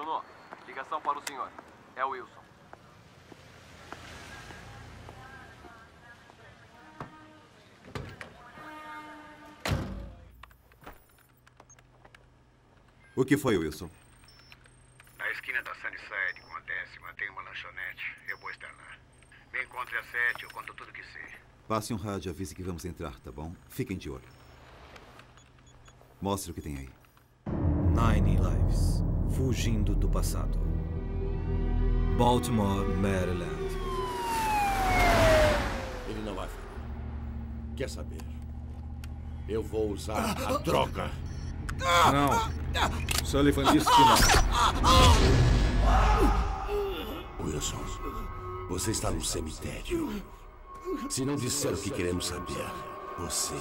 Funcionou. Ligação para o senhor. É o Wilson. O que foi, Wilson? Na esquina da Sunnyside, com a 10ª, tem uma lanchonete. Eu vou estar lá. Me encontre às 7, eu conto tudo que sei. Passe um rádio e avise que vamos entrar, tá bom? Fiquem de olho. Mostre o que tem aí. 9 lives. Fugindo do passado. Baltimore, Maryland. Ele não vai falar. Quer saber? Eu vou usar a droga. Não. Sullivan disse que não. Wilson, você está no cemitério. Se não disser o que queremos saber, você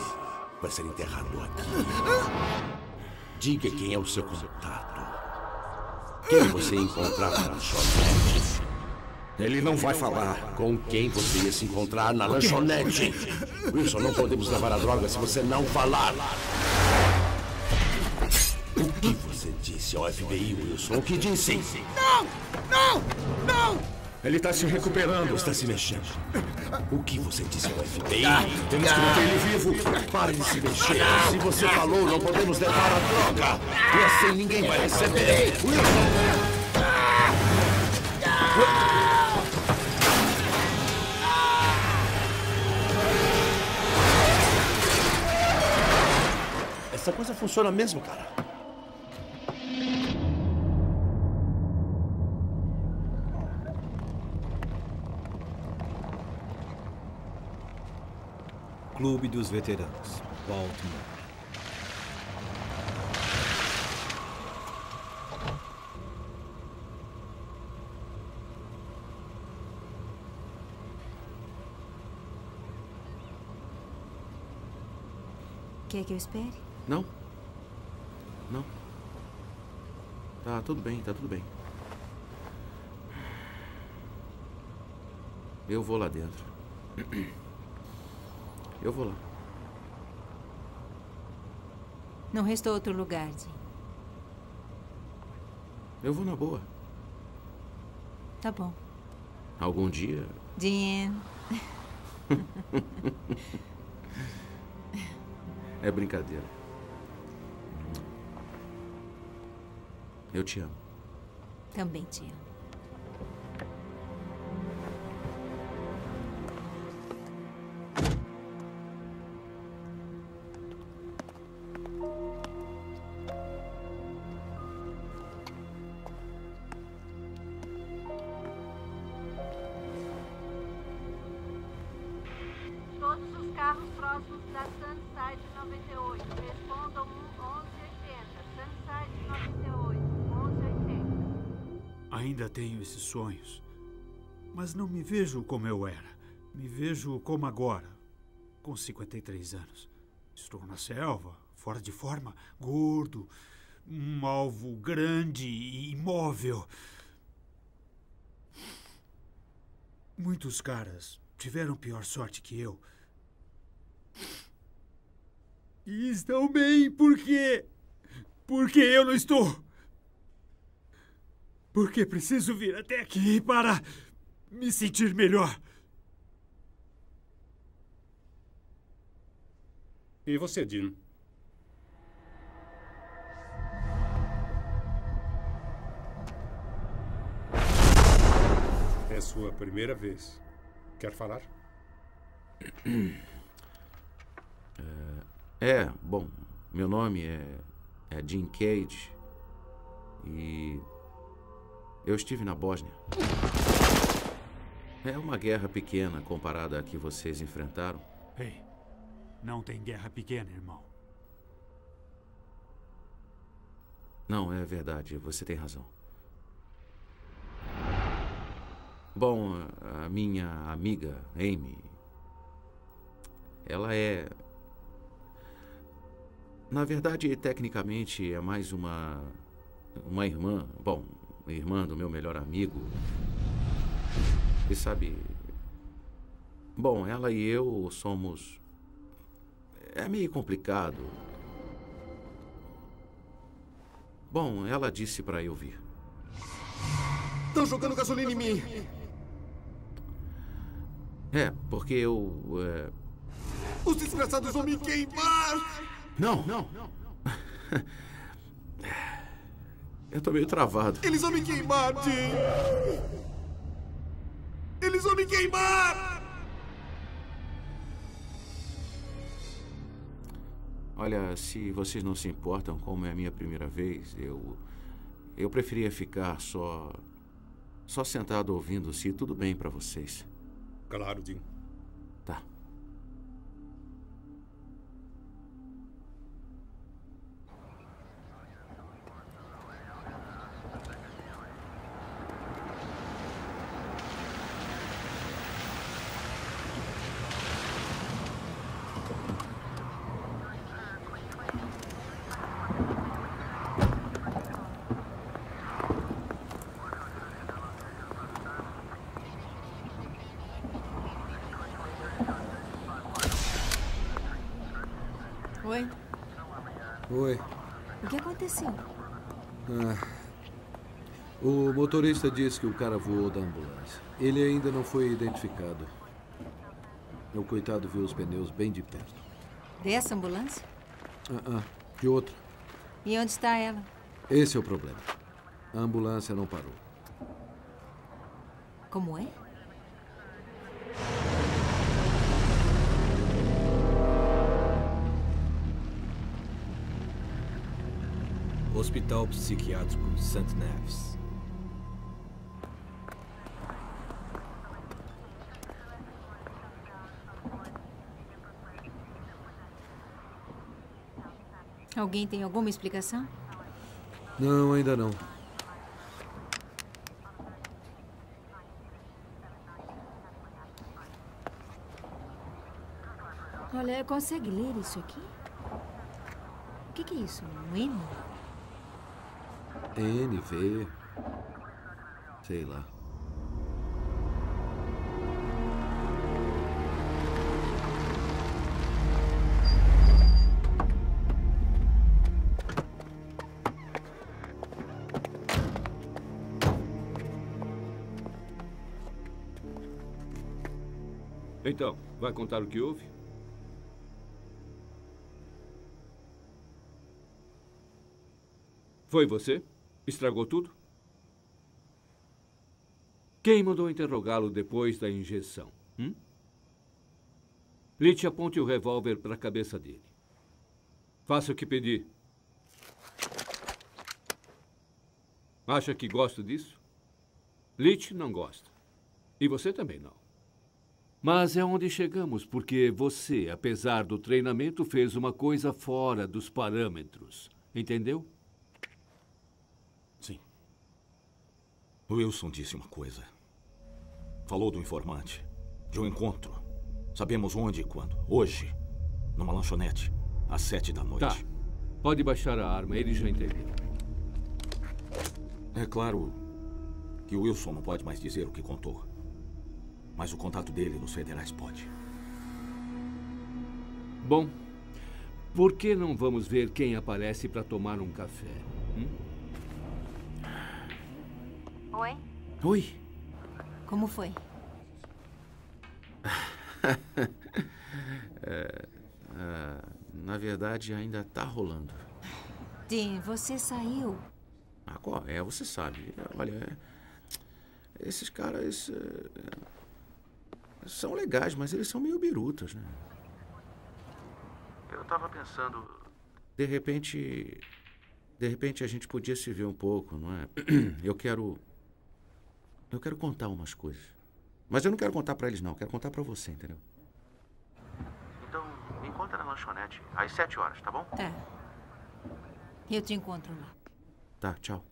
vai ser enterrado aqui. Diga quem é o seu contato. Quem você encontrar na lanchonete. Ele não vai falar. Com quem você ia se encontrar na lanchonete. Wilson, não podemos levar a droga se você não falar. O que você disse ao FBI, Wilson? O que disse? Não! Não! Não! Ele está se recuperando. Está se mexendo. O que você disse ao FBI? Temos que manter ele vivo. Pare de se mexer. Se você falou, não podemos levar a droga. E assim ninguém vai receber. Wilson! Essa coisa funciona mesmo, cara. Clube dos Veteranos, Baltimore. Quer que eu espere? Não. Não. Tá tudo bem, tá tudo bem. Eu vou lá dentro. Eu vou lá. Não restou outro lugar, Jim. Eu vou na boa. Tá bom. Algum dia... Jim. É brincadeira. Eu te amo. Também te amo. Sonhos, mas não me vejo como eu era. Me vejo como agora, com 53 anos. Estou na selva, fora de forma, gordo, um alvo grande e imóvel. Muitos caras tiveram pior sorte que eu. E estão bem, por quê? Porque eu não estou... Porque preciso vir até aqui para me sentir melhor. E você, Dean? É sua primeira vez. Quer falar? Bom, meu nome é Dean Cage e... eu estive na Bósnia. É uma guerra pequena comparada à que vocês enfrentaram. Ei, não tem guerra pequena, irmão. Não, é verdade. Você tem razão. Bom, a minha amiga, Amy... ela é... na verdade, tecnicamente, é mais uma irmã. Bom... irmã do meu melhor amigo. E sabe... bom, ela e eu somos... é meio complicado. Bom, ela disse para eu vir. Estão jogando gasolina em mim. É, porque eu... Os desgraçados vão me queimar! Não, não, não. Eu tô meio travado. Eles vão me queimar, Jim! Eles vão me queimar! Olha, se vocês não se importam, como é a minha primeira vez, eu preferia ficar só sentado ouvindo, se tudo bem pra vocês. Claro, Jim. Tá. O motorista diz que o cara voou da ambulância. Ele ainda não foi identificado. Meu coitado viu os pneus bem de perto. Dessa ambulância? De outra. E onde está ela? Esse é o problema. A ambulância não parou. Como é? Hospital Psiquiátrico de St. Neves. Alguém tem alguma explicação? Não, ainda não. Olha, consegue ler isso aqui? O que é isso? Um N? NV... sei lá. Então, vai contar o que houve? Foi você? Estragou tudo? Quem mandou interrogá-lo depois da injeção? Litch, aponte o revólver para a cabeça dele. Faça o que pedi. Acha que gosto disso? Litch não gosta. E você também não. Mas é onde chegamos, porque você, apesar do treinamento, fez uma coisa fora dos parâmetros. Entendeu? Sim. Wilson disse uma coisa. Falou do informante, de um encontro. Sabemos onde e quando. Hoje, numa lanchonete, às 7 da noite. Tá. Pode baixar a arma, ele já entendeu. É claro que o Wilson não pode mais dizer o que contou. Mas o contato dele nos federais pode. Bom, por que não vamos ver quem aparece para tomar um café? Oi? Oi. Como foi? Na verdade, ainda tá rolando. Dean, você saiu. Ah, qual é? Você sabe. Olha, esses caras... são legais, mas eles são meio birutas, né? Eu tava pensando... De repente a gente podia se ver um pouco, não é? Eu quero contar umas coisas. Mas eu não quero contar pra eles, não. Eu quero contar pra você, entendeu? Então, me encontra na lanchonete às 7 horas, tá bom? Tá. Eu te encontro lá. Tá, tchau.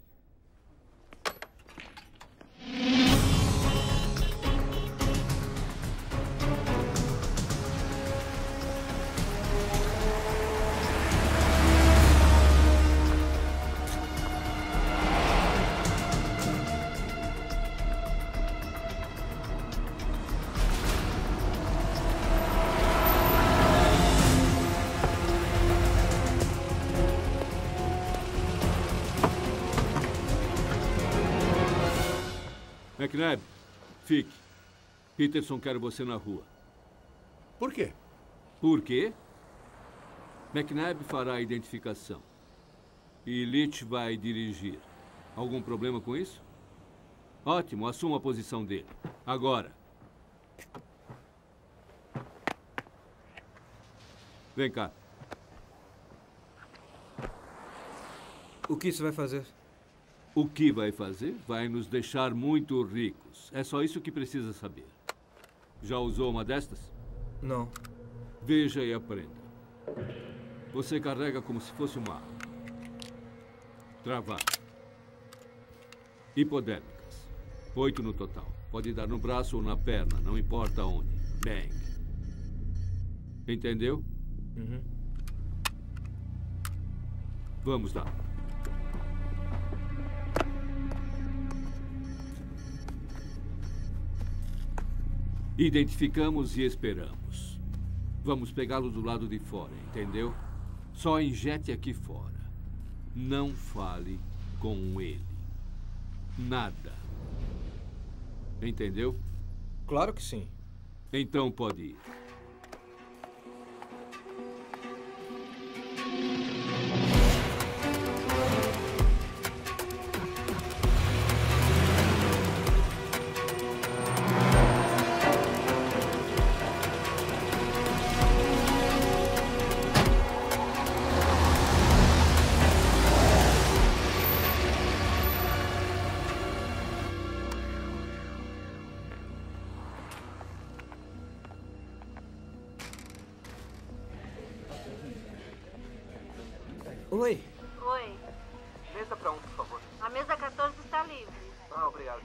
McNabb, fique. Peterson quer você na rua. Por quê? Por quê? McNabb fará a identificação. E Litch vai dirigir. Algum problema com isso? Ótimo, assuma a posição dele. Agora. Vem cá. O que isso vai fazer? O que vai fazer? Vai nos deixar muito ricos. É só isso que precisa saber. Já usou uma destas? Não. Veja e aprenda. Você carrega como se fosse uma arma. Travada. Hipodérmicas. 8 no total. Pode dar no braço ou na perna, não importa onde. Bang. Entendeu? Uhum. Vamos lá. Identificamos e esperamos. Vamos pegá-lo do lado de fora, entendeu? Só injete aqui fora. Não fale com ele. Nada. Entendeu? Claro que sim. Então pode ir. Oi. Oi. Mesa para um, por favor. A mesa 14 está livre. Ah, obrigado.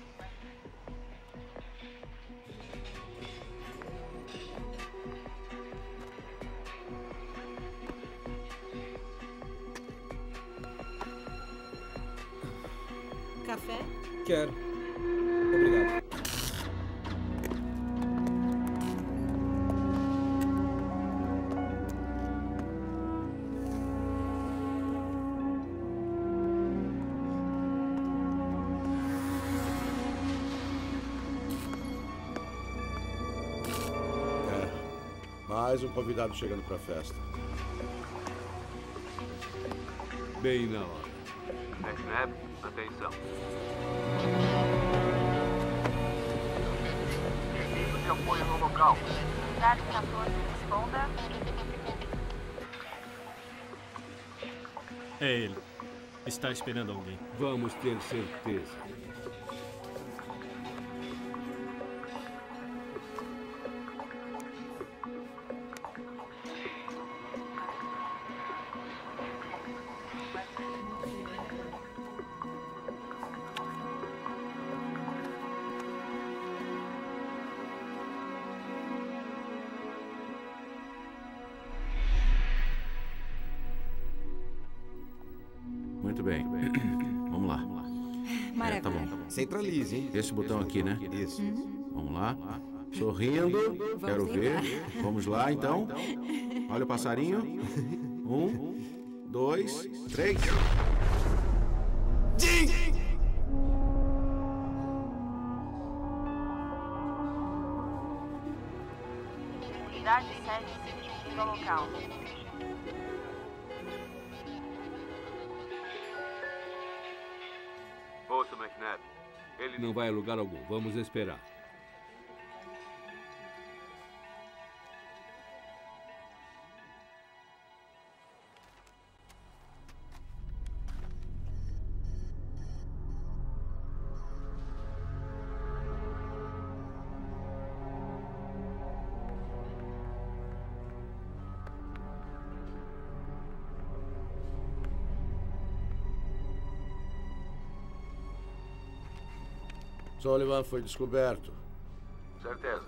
Café? Quero. Obrigado. Mais um convidado chegando para a festa. Bem na hora. McNabb, atenção. Preciso de apoio no local. Unidade 14, responda. É ele. Está esperando alguém. Vamos ter certeza. Centralize, hein? Esse botão aqui, né? Isso. Uhum. Vamos lá. Sorrindo. Vamos quero tentar. Ver. Vamos lá, então. Olha o passarinho. 1, 2, 3. Unidade 7 no local. Ouça, McNabb. Ele não vai a lugar algum. Vamos esperar. Sullivan foi descoberto. Certeza.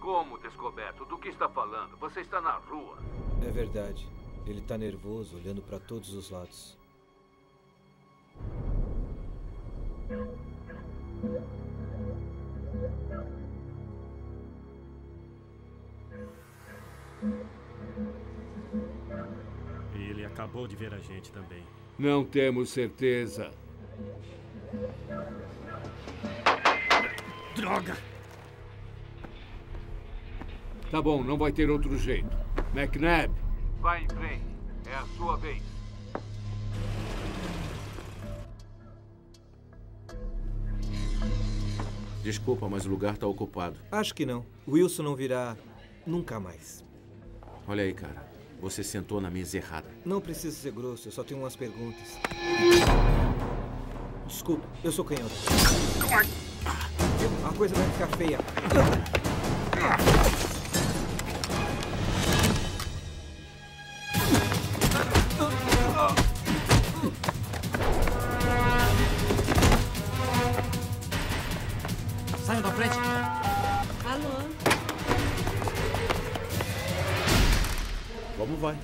Como descoberto? Do que está falando? Você está na rua. É verdade. Ele está nervoso, olhando para todos os lados. Ele acabou de ver a gente também. Não temos certeza. Droga! Tá bom, não vai ter outro jeito. McNabb! Vai em frente. É a sua vez. Desculpa, mas o lugar tá ocupado. Acho que não. Wilson não virá nunca mais. Olha aí, cara. Você sentou na mesa errada. Não precisa ser grosso. Eu só tenho umas perguntas. Desculpa, eu sou canhoto. A coisa vai ficar feia. Saiam da frente. Alô? Como vai?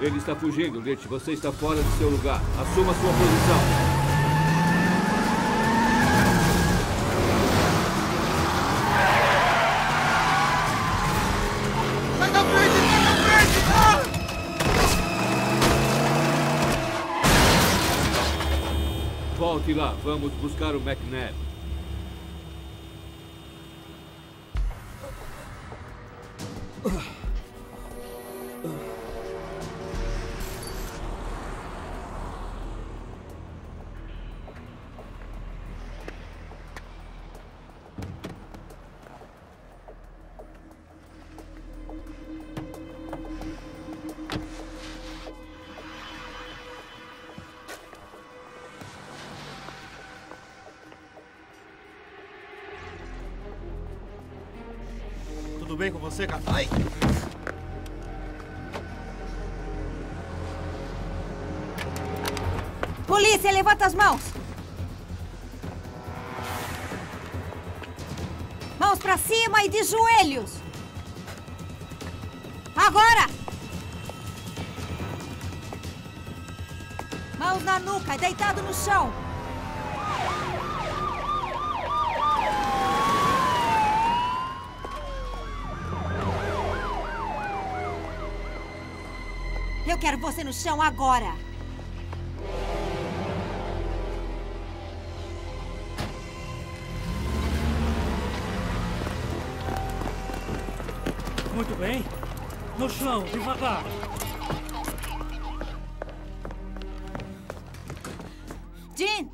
Ele está fugindo, Litch. Você está fora do seu lugar. Assuma sua posição. Volte lá. Vamos buscar o McNabb. Tudo bem com você, cara? Ai! Polícia, levanta as mãos! Mãos pra cima e de joelhos! Agora! Mãos na nuca, deitado no chão! Eu quero você no chão agora! Muito bem! No chão, devagar! Jean!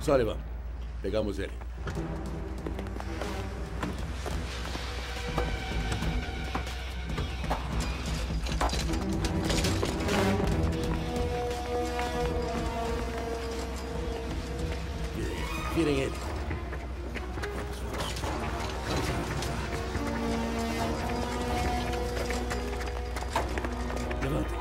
Sullivan, pegamos ele. Virem ele. Levantem.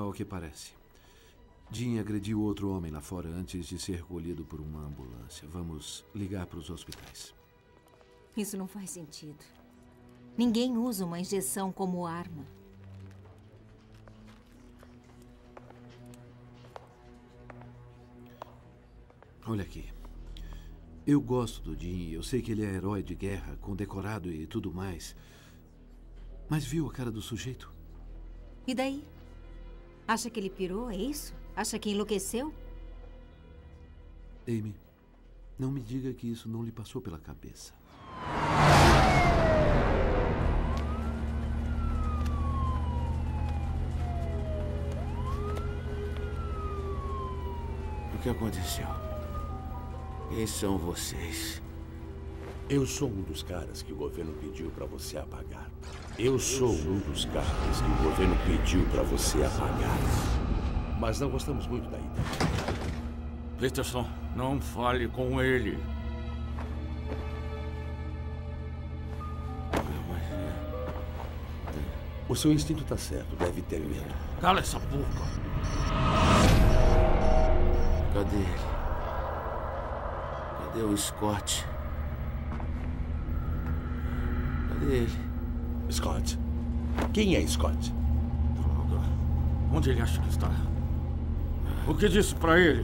Ao que parece. Jean agrediu outro homem lá fora antes de ser recolhido por uma ambulância. Vamos ligar para os hospitais. Isso não faz sentido. Ninguém usa uma injeção como arma. Olha aqui. Eu gosto do Jean, eu sei que ele é herói de guerra, condecorado e tudo mais. Mas viu a cara do sujeito? E daí? Acha que ele pirou, é isso? Acha que enlouqueceu? Amy, não me diga que isso não lhe passou pela cabeça. O que aconteceu? Quem são vocês? Eu sou um dos caras que o governo pediu para você apagar. Mas não gostamos muito da ideia. Peterson, não fale com ele. O seu instinto está certo, deve ter medo. Cala essa boca. Cadê ele? Cadê o Scott? Cadê ele? Scott. Quem é Scott? Droga. Onde ele acha que está? O que disse pra ele?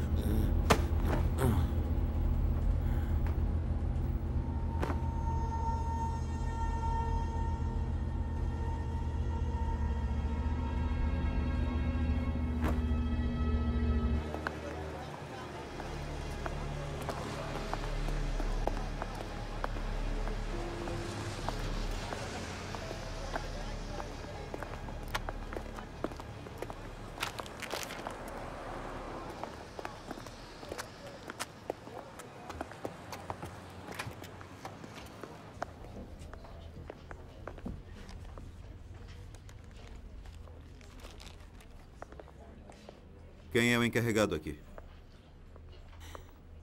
Quem é o encarregado aqui?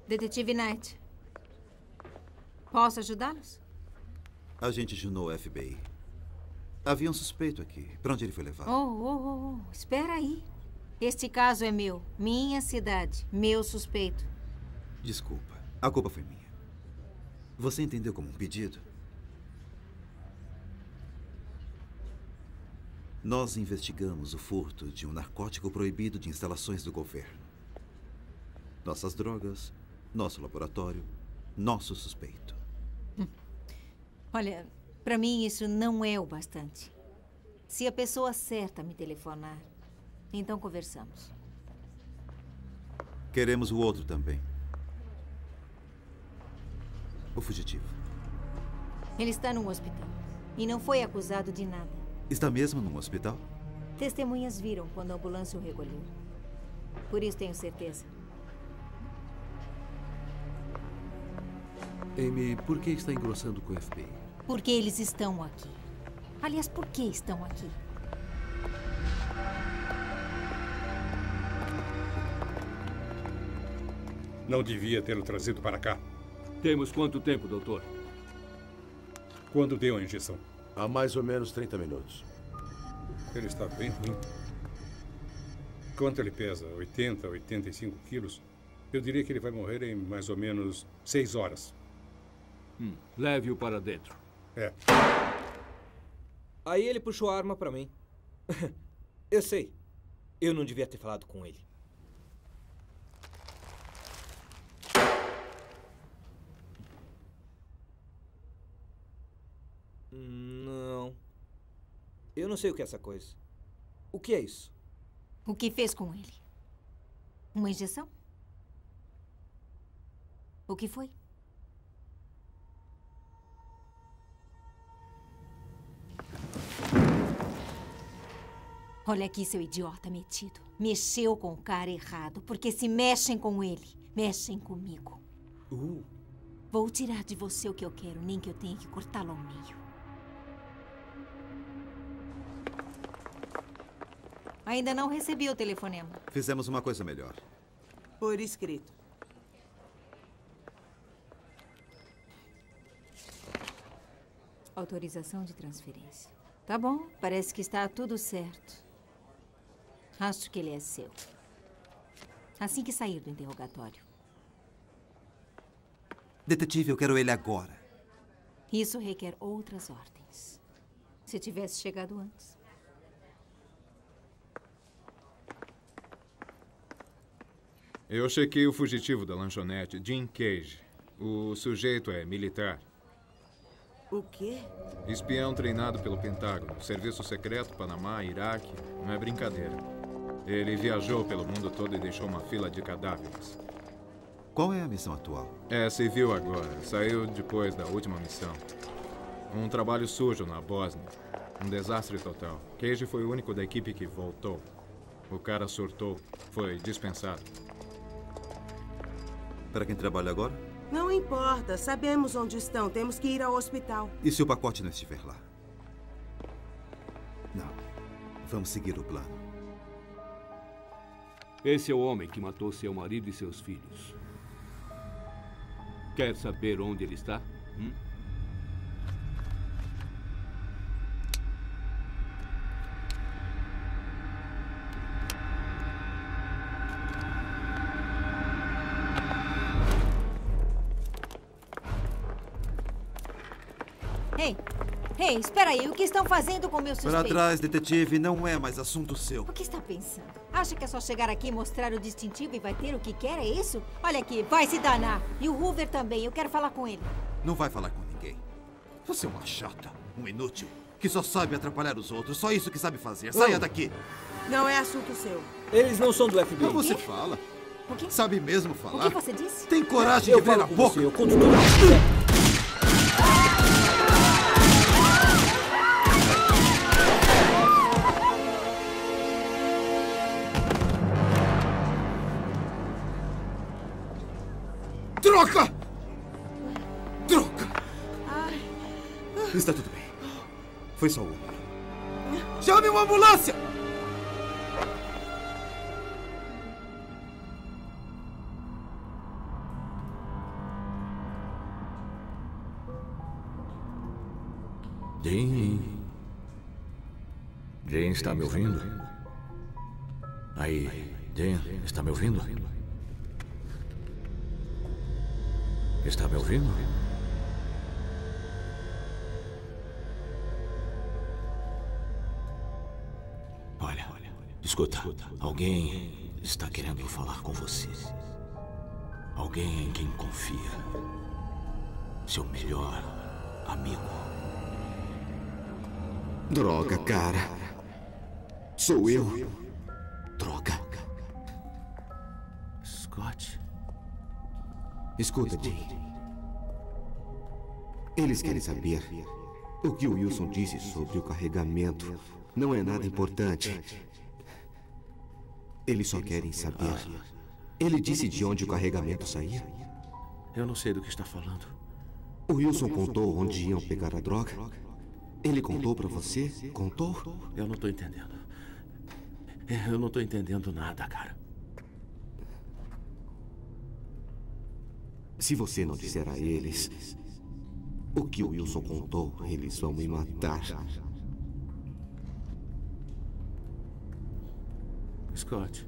Detetive Knight. Posso ajudá-los? Agente Juno, FBI. Havia um suspeito aqui. Para onde ele foi levado? Oh. Espera aí. Este caso é meu. Minha cidade. Meu suspeito. Desculpa. A culpa foi minha. Você entendeu como um pedido? Nós investigamos o furto de um narcótico proibido de instalações do governo. Nossas drogas, nosso laboratório, nosso suspeito. Olha, para mim isso não é o bastante. Se a pessoa certa me telefonar, então conversamos. Queremos o outro também. O fugitivo. Ele está num hospital e não foi acusado de nada. Está mesmo num hospital? Testemunhas viram quando a ambulância o recolheu. Por isso tenho certeza. Amy, por que está engrossando com o FBI? Porque eles estão aqui. Aliás, por que estão aqui? Não devia tê-lo trazido para cá. Temos quanto tempo, doutor? Quando deu a injeção? Há mais ou menos 30 minutos. Ele está bem ruim. Quanto ele pesa? 80, 85 quilos? Eu diria que ele vai morrer em mais ou menos 6 horas. Leve-o para dentro. É. Aí ele puxou a arma para mim. Eu sei. Eu não devia ter falado com ele. Não. Eu não sei o que é essa coisa. O que é isso? O que fez com ele? Uma injeção? O que foi? Olha aqui, seu idiota metido. Mexeu com o cara errado, porque se mexem com ele, mexem comigo. Vou tirar de você o que eu quero, nem que eu tenha que cortá-lo ao meio. Ainda não recebi o telefonema. Fizemos uma coisa melhor. Por escrito. Autorização de transferência. Tá bom, parece que está tudo certo. Acho que ele é seu. Assim que sair do interrogatório. Detetive, eu quero ele agora. Isso requer outras ordens. Se tivesse chegado antes. Eu chequei o fugitivo da lanchonete, Dean Cage. O sujeito é militar. O quê? Espião treinado pelo Pentágono, Serviço Secreto, Panamá, Iraque. Não é brincadeira. Ele viajou pelo mundo todo e deixou uma fila de cadáveres. Qual é a missão atual? É civil agora. Saiu depois da última missão. Um trabalho sujo na Bósnia. Um desastre total. Cage foi o único da equipe que voltou. O cara surtou. Foi dispensado. Para quem trabalha agora? Não importa. Sabemos onde estão. Temos que ir ao hospital. E se o pacote não estiver lá? Não. Vamos seguir o plano. Esse é o homem que matou seu marido e seus filhos. Quer saber onde ele está? Ei, espera aí. O que estão fazendo com meu suspeito? Para trás, detetive. Não é mais assunto seu. O que está pensando? Acha que é só chegar aqui, mostrar o distintivo e vai ter o que quer? É isso? Olha aqui, vai se danar. E o Hoover também. Eu quero falar com ele. Não vai falar com ninguém. Você é uma chata, um inútil, que só sabe atrapalhar os outros. Só isso que sabe fazer. Saia daqui. Não é assunto seu. Eles não são do FBI. Como você fala? O quê? Sabe mesmo falar? O que você disse? Tem coragem de abrir a boca? Eu conto tudo. Droga! Droga! Ai. Está tudo bem. Foi só uma. Chame uma ambulância! Jean está me ouvindo? Aí, Jean, está me ouvindo? Está me ouvindo? Olha, escuta. Alguém está querendo falar com você. Alguém em quem confia. Seu melhor amigo. Droga, cara. Sou eu. Droga. Scott. Escuta, Jim. Eles querem saber o que o Wilson disse sobre o carregamento. Não é nada importante. Eles só querem saber. Ele disse de onde o carregamento saía? Eu não sei do que está falando. O Wilson contou onde iam pegar a droga? Ele contou pra você? Contou? Eu não tô entendendo. Eu não tô entendendo nada, cara. Se você não disser a eles o que o Wilson contou, eles vão me matar. Scott,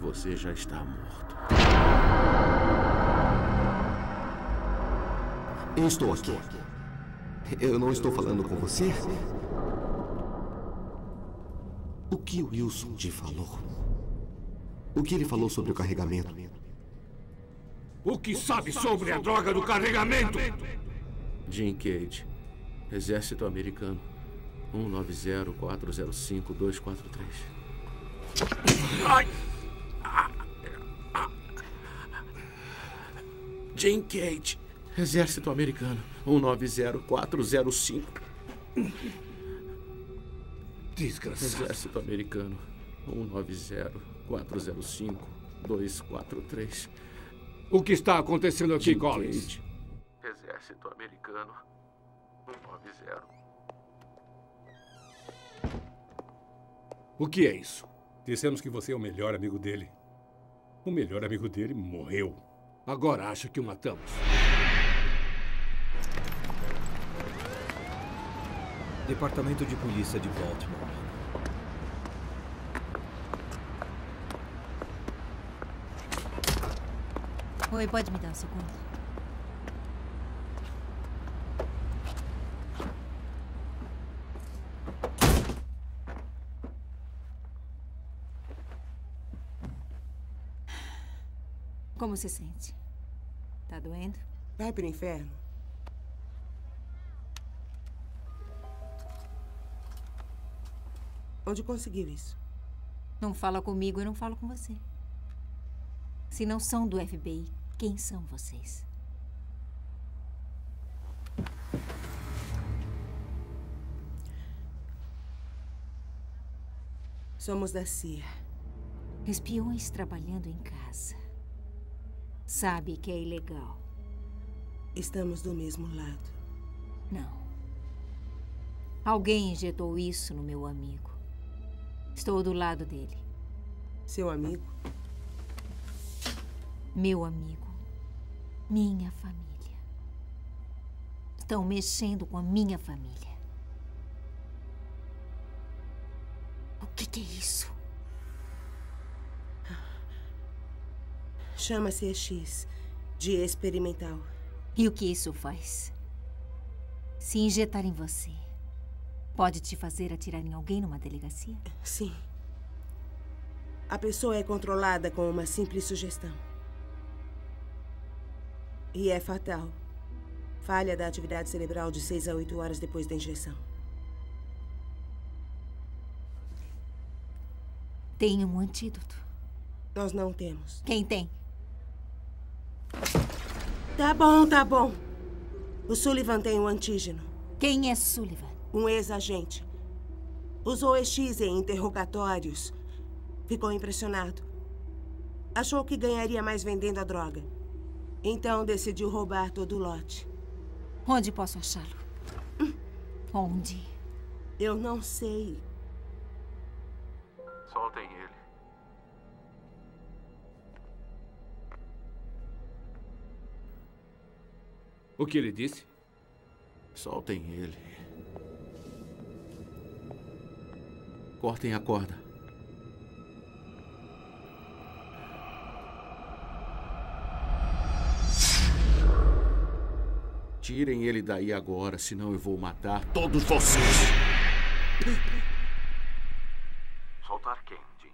você já está morto. Eu estou aqui. Eu não estou falando com você. O que o Wilson te falou? O que ele falou sobre o carregamento? O que sabe sobre a droga do carregamento? Dean Cage, Exército Americano, 190405243. Dean Cage, Exército Americano, 1904005. Desgraçado. Exército Americano, 190405243. O que está acontecendo aqui, Collins? Exército Americano, 190. O que é isso? Dissemos que você é o melhor amigo dele. O melhor amigo dele morreu. Agora acho que o matamos. Departamento de Polícia de Baltimore. Oi, pode me dar um segundo? Como se sente? Tá doendo? Vai pro inferno. Onde conseguiu isso? Não fala comigo, eu não falo com você. Se não são do FBI, quem são vocês? Somos da CIA. Espiões trabalhando em casa. Sabe que é ilegal. Estamos do mesmo lado. Não. Alguém injetou isso no meu amigo. Estou do lado dele. Seu amigo? Meu amigo. Minha família. Estão mexendo com a minha família. O que é isso? Chama-se EX, de experimental. E o que isso faz? Se injetar em você, pode te fazer atirar em alguém numa delegacia? Sim. A pessoa é controlada com uma simples sugestão. E é fatal. Falha da atividade cerebral de 6 a 8 horas depois da injeção. Tem um antídoto? Nós não temos. Quem tem? Tá bom, tá bom. O Sullivan tem um antígeno. Quem é Sullivan? Um ex-agente. Usou EX em interrogatórios. Ficou impressionado. Achou que ganharia mais vendendo a droga. Então decidiu roubar todo o lote. Onde posso achá-lo? Onde? Eu não sei. Soltem ele. O que ele disse? Soltem ele. Cortem a corda. Tirem ele daí agora, senão eu vou matar todos vocês. Soltar quem, Dean?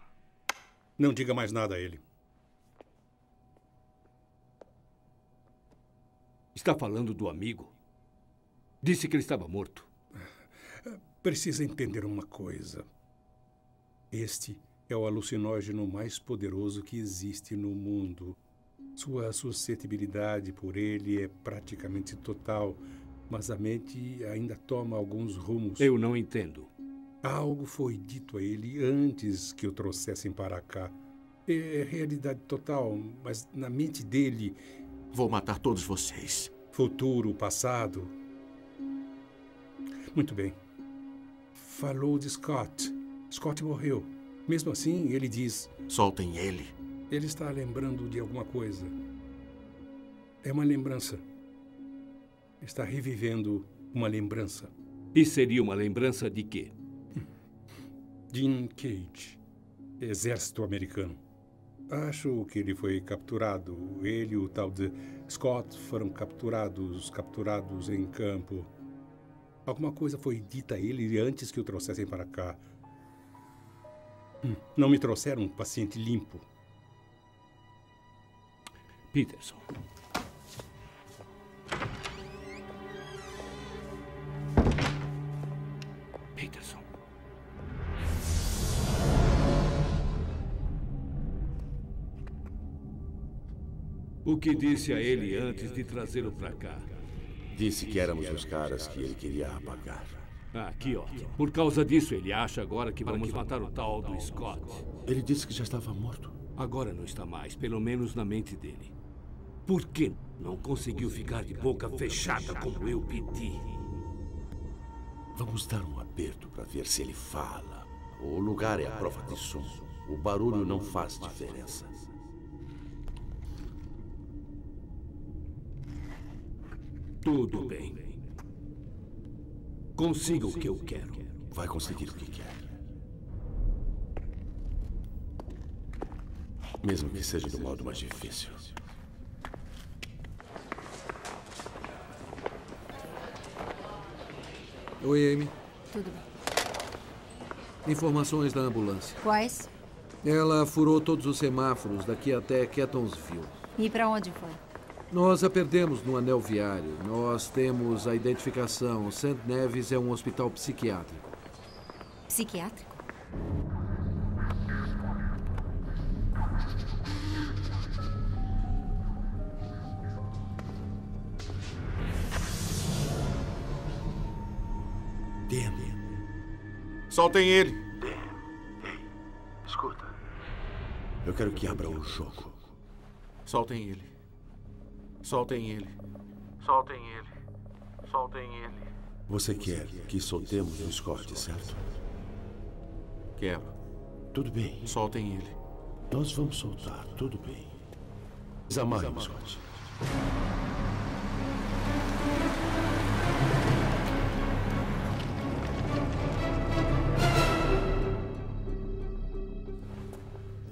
Não diga mais nada a ele. Está falando do amigo? Disse que ele estava morto. Precisa entender uma coisa. Este é o alucinógeno mais poderoso que existe no mundo. Sua suscetibilidade por ele é praticamente total, mas a mente ainda toma alguns rumos. Eu não entendo. Algo foi dito a ele antes que o trouxessem para cá. É realidade total, mas na mente dele... Vou matar todos vocês. Futuro, passado... Muito bem. Falou de Scott. Scott morreu. Mesmo assim, ele diz... Soltem ele. Ele está lembrando de alguma coisa. É uma lembrança. Está revivendo uma lembrança. E seria uma lembrança de quê? Dean Cage, exército americano. Acho que ele foi capturado. Ele e o tal de Scott foram capturados em campo. Alguma coisa foi dita a ele antes que o trouxessem para cá. Não me trouxeram um paciente limpo. Peterson. Peterson. O que disse a ele antes de trazê-lo para cá? Disse que éramos os caras que ele queria apagar. Ah, que ótimo. Por causa disso, ele acha agora que vamos matar o tal do Scott. Ele disse que já estava morto. Agora não está mais, pelo menos na mente dele. Por que não conseguiu ficar de boca fechada como eu pedi? Vamos dar um aperto para ver se ele fala. O lugar é a prova de som. O barulho não faz diferença. Tudo bem. Consiga o que eu quero. Vai conseguir o que quer. Mesmo que seja do modo mais difícil. Oi, Amy. Tudo bem. Informações da ambulância. Quais? Ela furou todos os semáforos daqui até Quetonsville. E para onde foi? Nós a perdemos no anel viário. Nós temos a identificação. St. Neves é um hospital psiquiátrico. Psiquiátrico? Soltem ele. Ei, escuta. Eu quero que abra o jogo. Soltem ele. Soltem ele. Soltem ele. Soltem ele. Você quer que soltemos o Scott, certo? Quero. Tudo bem. Soltem ele. Nós vamos soltar, tudo bem. Desamarre o Scott.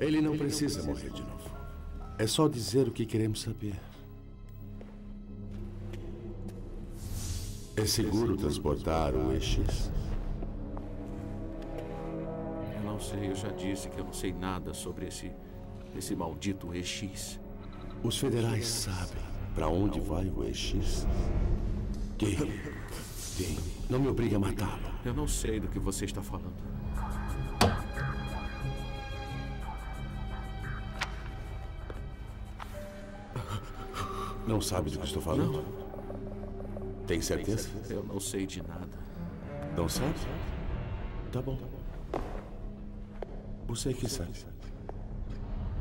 Ele não precisa morrer de novo. É só dizer o que queremos saber. É seguro transportar o EX? Eu não sei, eu já disse que eu não sei nada sobre esse maldito EX. Os federais sabem para onde vai o EX? Quem? Não me obrigue a matá-lo. Eu não sei do que você está falando. Não sabe do que estou falando? Não. Tem certeza? Eu não sei de nada. Não sabe? Tá bom. Você que sabe.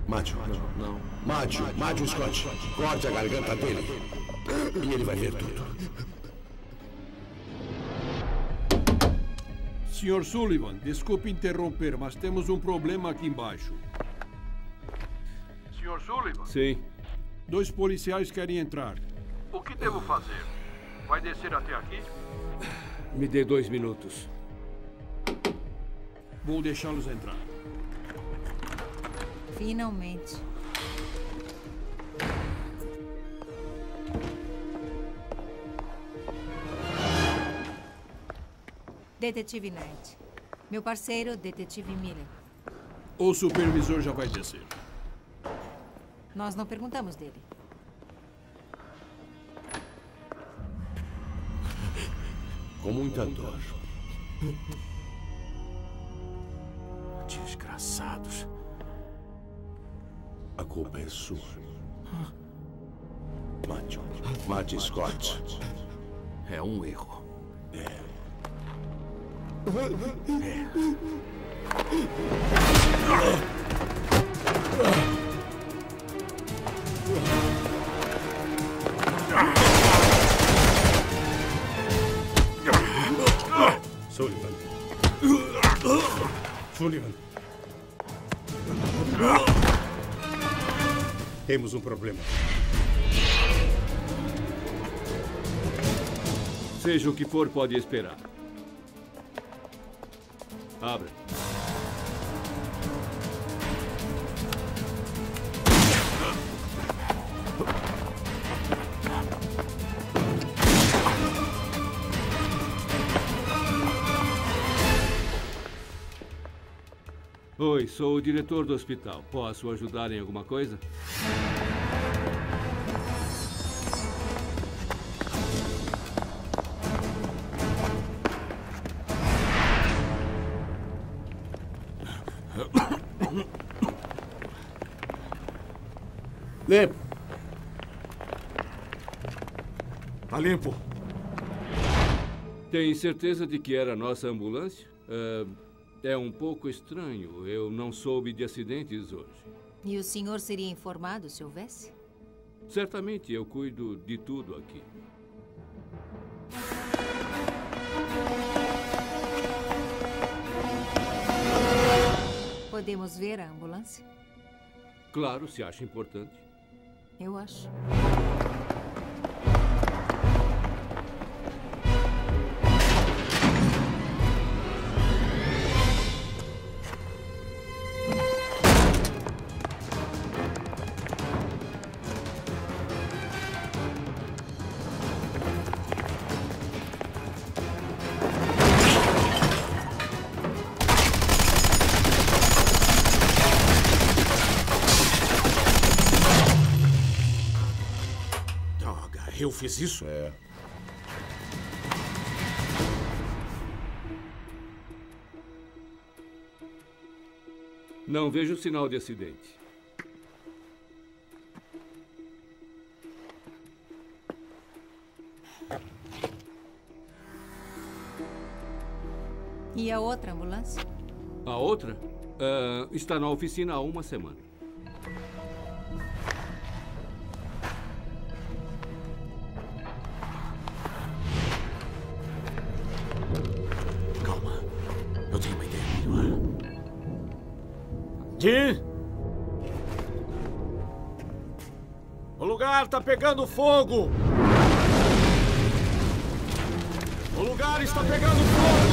Mate-o. Não. Mate o Scott. Corte a garganta dele. E ele vai ver tudo. Sr. Sullivan, desculpe interromper, mas temos um problema aqui embaixo. Sr. Sullivan? Sim. 2 policiais querem entrar. O que devo fazer? Vai descer até aqui? Me dê 2 minutos. Vou deixá-los entrar. Finalmente. Detetive Knight. Meu parceiro, Detetive Miller. O supervisor já vai descer. Nós não perguntamos dele. Com muita dor. Desgraçados. A culpa é sua. Mate Scott. É um erro. É. Sullivan. Temos um problema. Seja o que for, pode esperar. Abre. Oi, sou o diretor do hospital. Posso ajudar em alguma coisa? Limpo. Tá limpo. Tem certeza de que era a nossa ambulância? É um pouco estranho. Eu não soube de acidentes hoje. E o senhor seria informado se houvesse? Certamente, eu cuido de tudo aqui. Podemos ver a ambulância? Claro, se acha importante. Eu acho. Eu fiz isso? É. Não vejo sinal de acidente. E a outra ambulância? A outra? Está na oficina há uma semana. Calma. Eu tenho uma ideia melhor. Jim! O lugar está pegando fogo! O lugar está pegando fogo!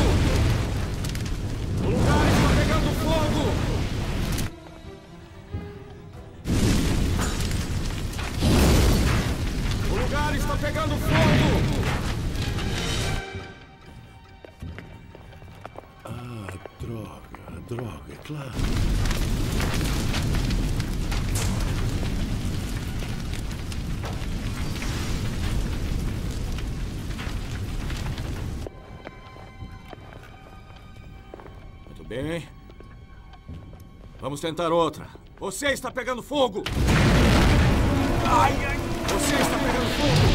Claro. Muito bem. Vamos tentar outra. Você está pegando fogo! Ai, ai. Você está pegando fogo!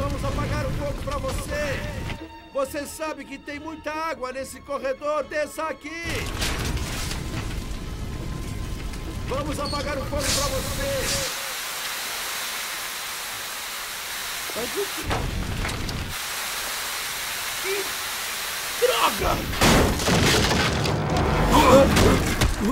Vamos apagar o fogo pra você! Você sabe que tem muita água nesse corredor, desça aqui! Vamos apagar o fogo pra você! Mas o quê? Que droga!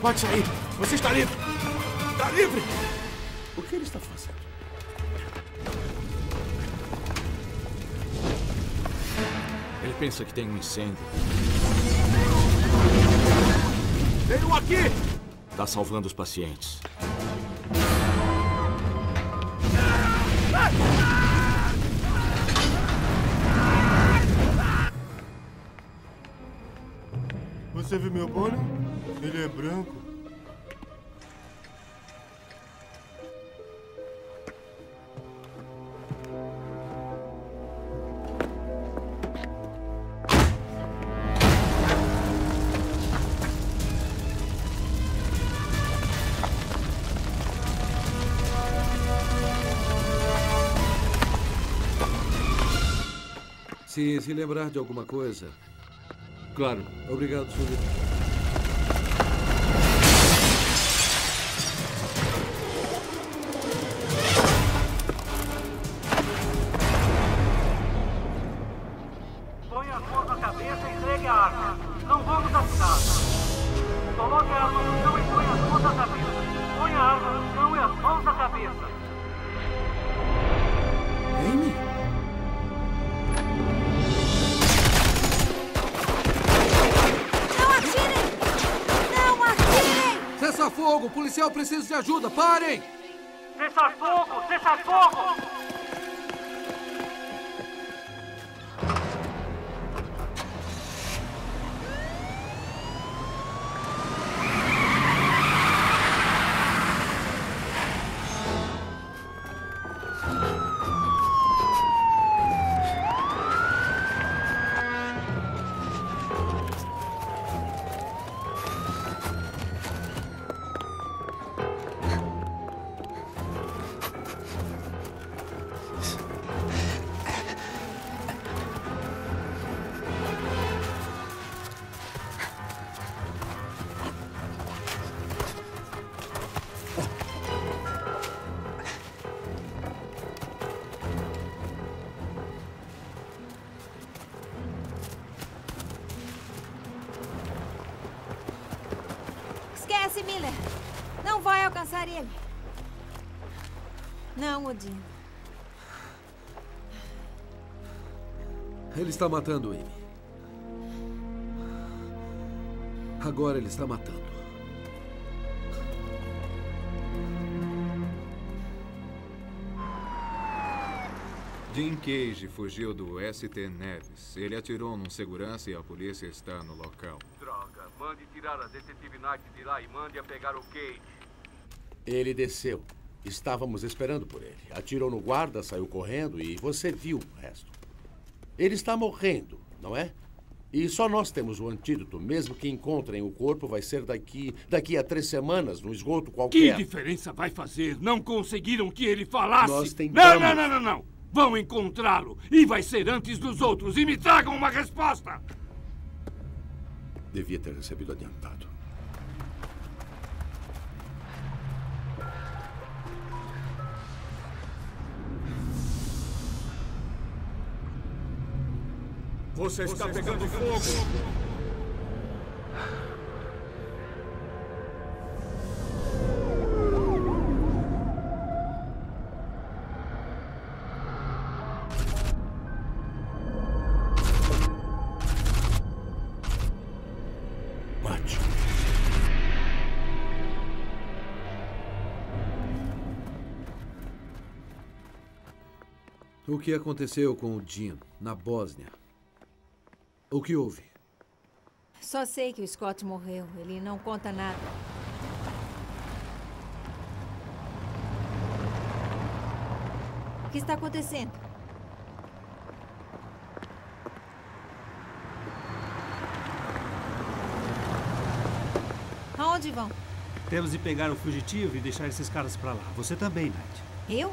Pode sair! Você está livre! Está livre! O que ele está fazendo? Ele pensa que tem um incêndio. Tem um aqui! Está salvando os pacientes. Você viu meu bônus? Ele é branco. Se lembrar de alguma coisa... Claro. Obrigado, senhor. Eu preciso de ajuda, parem! Cessar fogo! Cessar fogo! Esquece, Miller. Não vai alcançar ele. Não, Odin. Ele está matando Amy. Agora ele está matando. Dean Cage fugiu do St. Neves. Ele atirou num segurança e a polícia está no local. Droga, mande tirar a detetive Knight de lá e mande a pegar o Cage. Ele desceu. Estávamos esperando por ele. Atirou no guarda, saiu correndo e você viu o resto. Ele está morrendo, não é? E só nós temos o antídoto. Mesmo que encontrem o corpo, vai ser daqui a 3 semanas, num esgoto qualquer. Que diferença vai fazer? Não conseguiram que ele falasse? Nós tentamos... Não! Vão encontrá-lo, e vai ser antes dos outros, e me tragam uma resposta! Devia ter recebido adiantado. Você está pegando fogo! O que aconteceu com o Jean, na Bósnia? O que houve? Só sei que o Scott morreu. Ele não conta nada. O que está acontecendo? Aonde vão? Temos de pegar o fugitivo e deixar esses caras pra lá. Você também, Knight. Eu?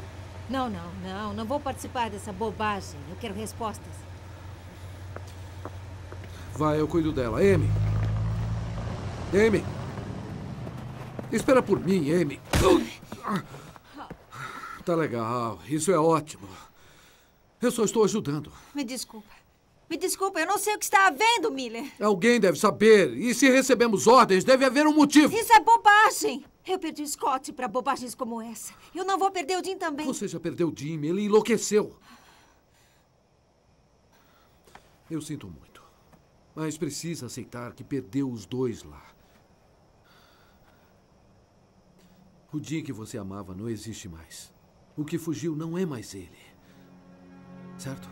Não vou participar dessa bobagem. Eu quero respostas. Vai, eu cuido dela. Amy! Amy! Espera por mim, Amy! Tá legal, isso é ótimo. Eu só estou ajudando. Me desculpa, eu não sei o que está havendo, Miller. Alguém deve saber. E se recebemos ordens, deve haver um motivo. Isso é bobagem! Eu perdi o Scott para bobagens como essa. Eu não vou perder o Jim também. Você já perdeu o Jim. Ele enlouqueceu. Eu sinto muito. Mas precisa aceitar que perdeu os dois lá. O Jim que você amava não existe mais. O que fugiu não é mais ele. Certo?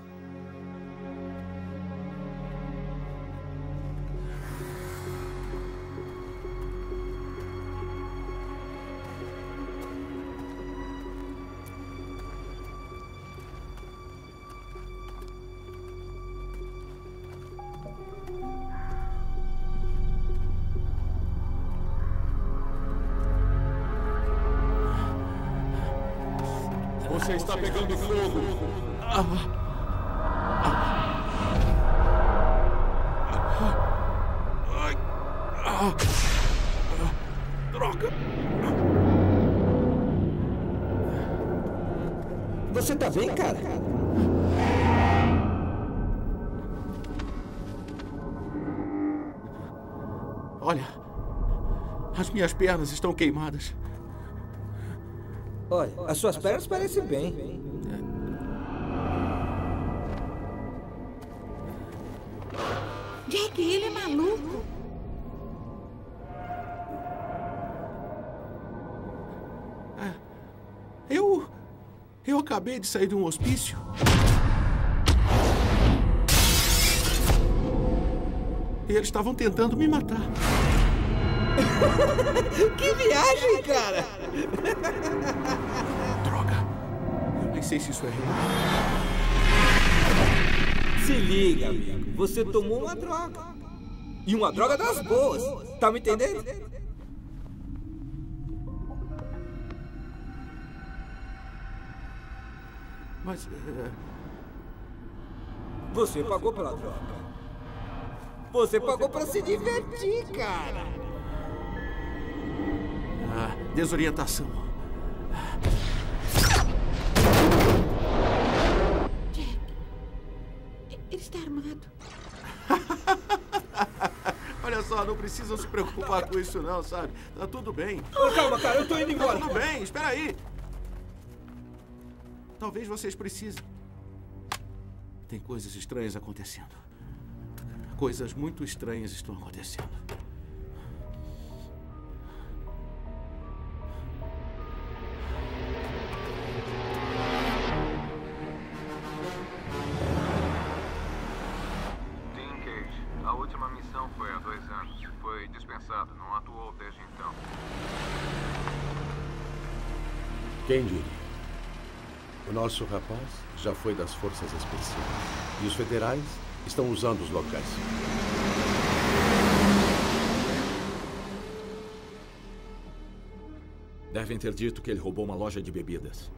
Você está pegando fogo! Droga! Você tá bem, cara? Olha, as minhas pernas estão queimadas. Olha, as suas pernas parecem bem. Jack, ele é maluco. Eu acabei de sair de um hospício. E eles estavam tentando me matar. Que viagem, cara! Droga! Eu nem sei se isso é real. Se liga, amigo. Você tomou uma droga. E uma droga das boas. Tá me entendendo? Mas... Você pagou pela droga. Você pagou pra se divertir, cara. Desorientação. Jack, ele está armado. Olha só, não precisam se preocupar com isso não, sabe? Tá tudo bem. Oh, calma, cara, eu tô indo embora. Tá tudo bem, espera aí. Talvez vocês precisem. Tem coisas estranhas acontecendo. Coisas muito estranhas estão acontecendo. Dean Cage, a última missão foi há 2 anos. Foi dispensado, não atuou desde então. Quem diria? O nosso rapaz já foi das forças especiais. E os federais estão usando os locais. Devem ter dito que ele roubou uma loja de bebidas.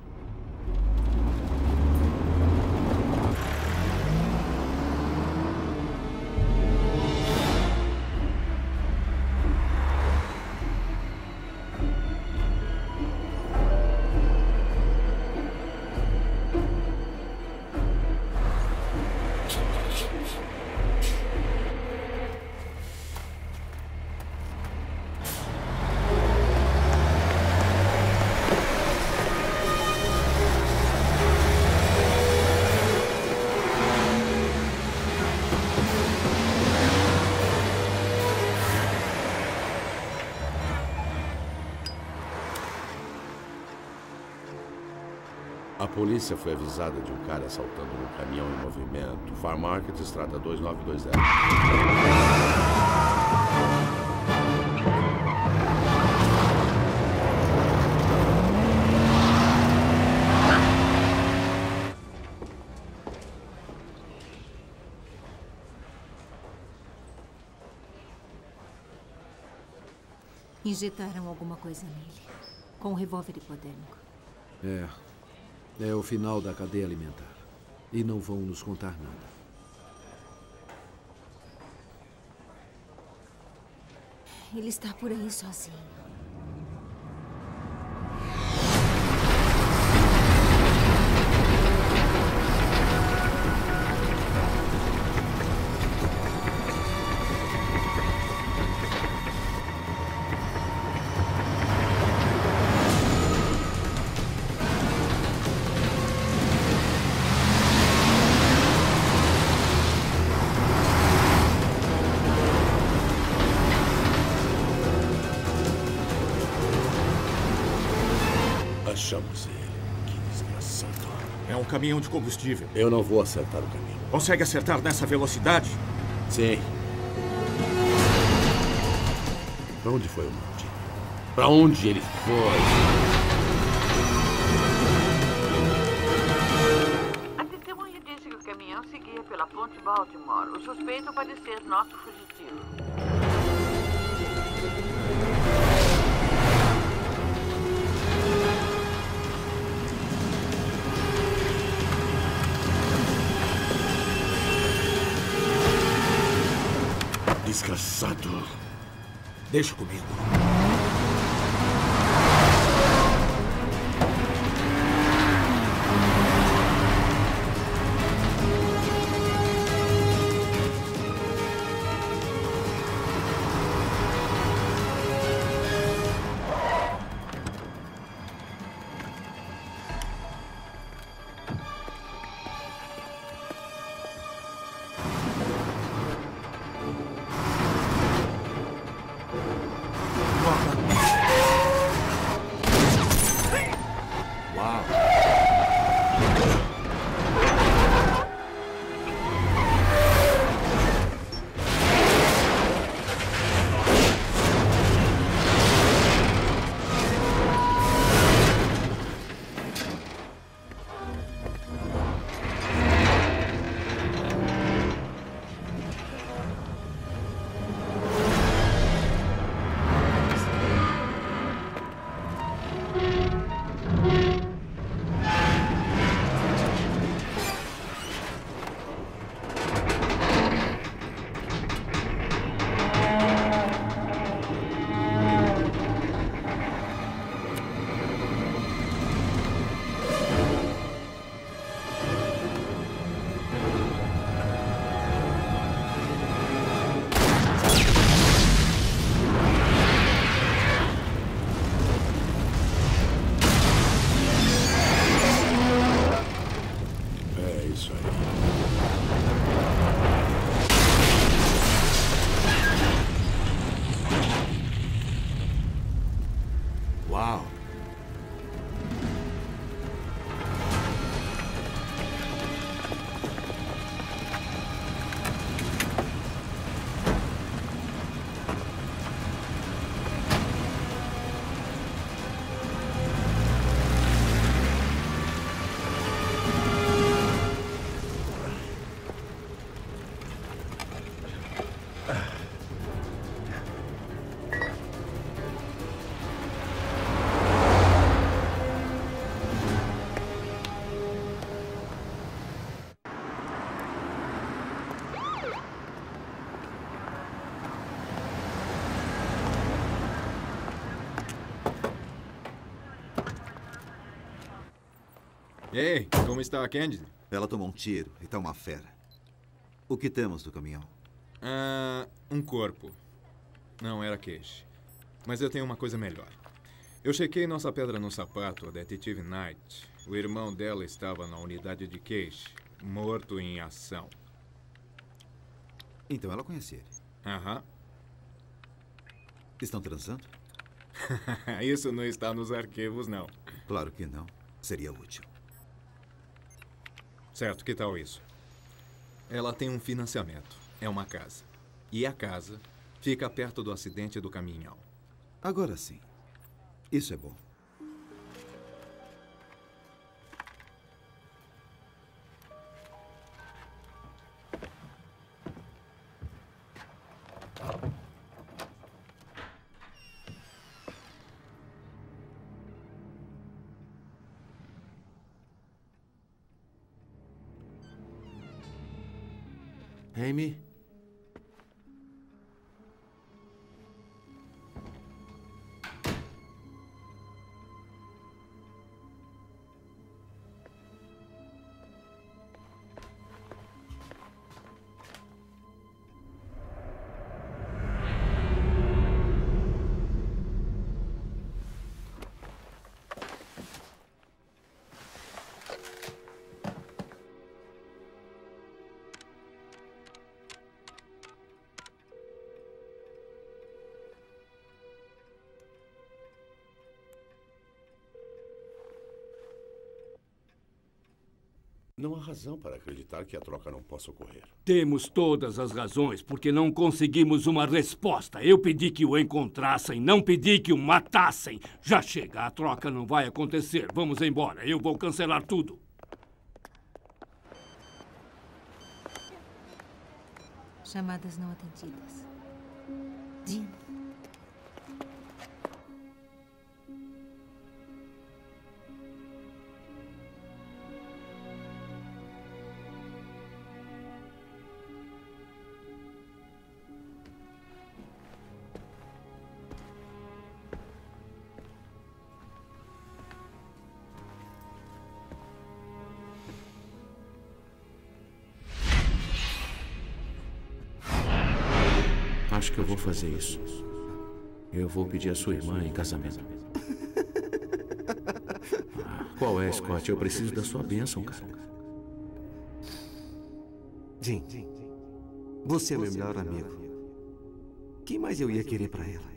A polícia foi avisada de um cara assaltando um caminhão em movimento. Farmarket, estrada 2920. Injetaram alguma coisa nele. Com um revólver hipodérmico. É. É o final da cadeia alimentar. E não vão nos contar nada. Ele está por aí sozinho. Caminhão de combustível. Eu não vou acertar o caminho. Consegue acertar nessa velocidade? Sim. Pra onde foi o maldito? Pra onde ele foi? A testemunha disse que o caminhão seguia pela ponte Baltimore. O suspeito parecia nosso fugitivo. Desgraçado. Deixa comigo. Ei, como está a Candice? Ela tomou um tiro e está uma fera. O que temos do caminhão? Um corpo. Não era Cage. Mas eu tenho uma coisa melhor. Eu chequei nossa pedra no sapato, a detetive Knight. O irmão dela estava na unidade de Cage, morto em ação. Então ela conhecia ele? Aham. Estão transando? Isso não está nos arquivos, não. Claro que não. Seria útil. Certo, que tal isso? Ela tem um financiamento. É uma casa. E a casa fica perto do acidente do caminhão. Agora sim. Isso é bom. Amy? Não há razão para acreditar que a troca não possa ocorrer. Temos todas as razões, porque não conseguimos uma resposta. Eu pedi que o encontrassem, não pedi que o matassem. Já chega, a troca não vai acontecer. Vamos embora, eu vou cancelar tudo. Chamadas não atendidas. Jean. Acho que eu vou fazer isso. Eu vou pedir a sua irmã em casamento. Qual é, Scott? Eu preciso da sua bênção, cara. Jim, você é meu melhor amigo. Quem mais eu ia querer para ela?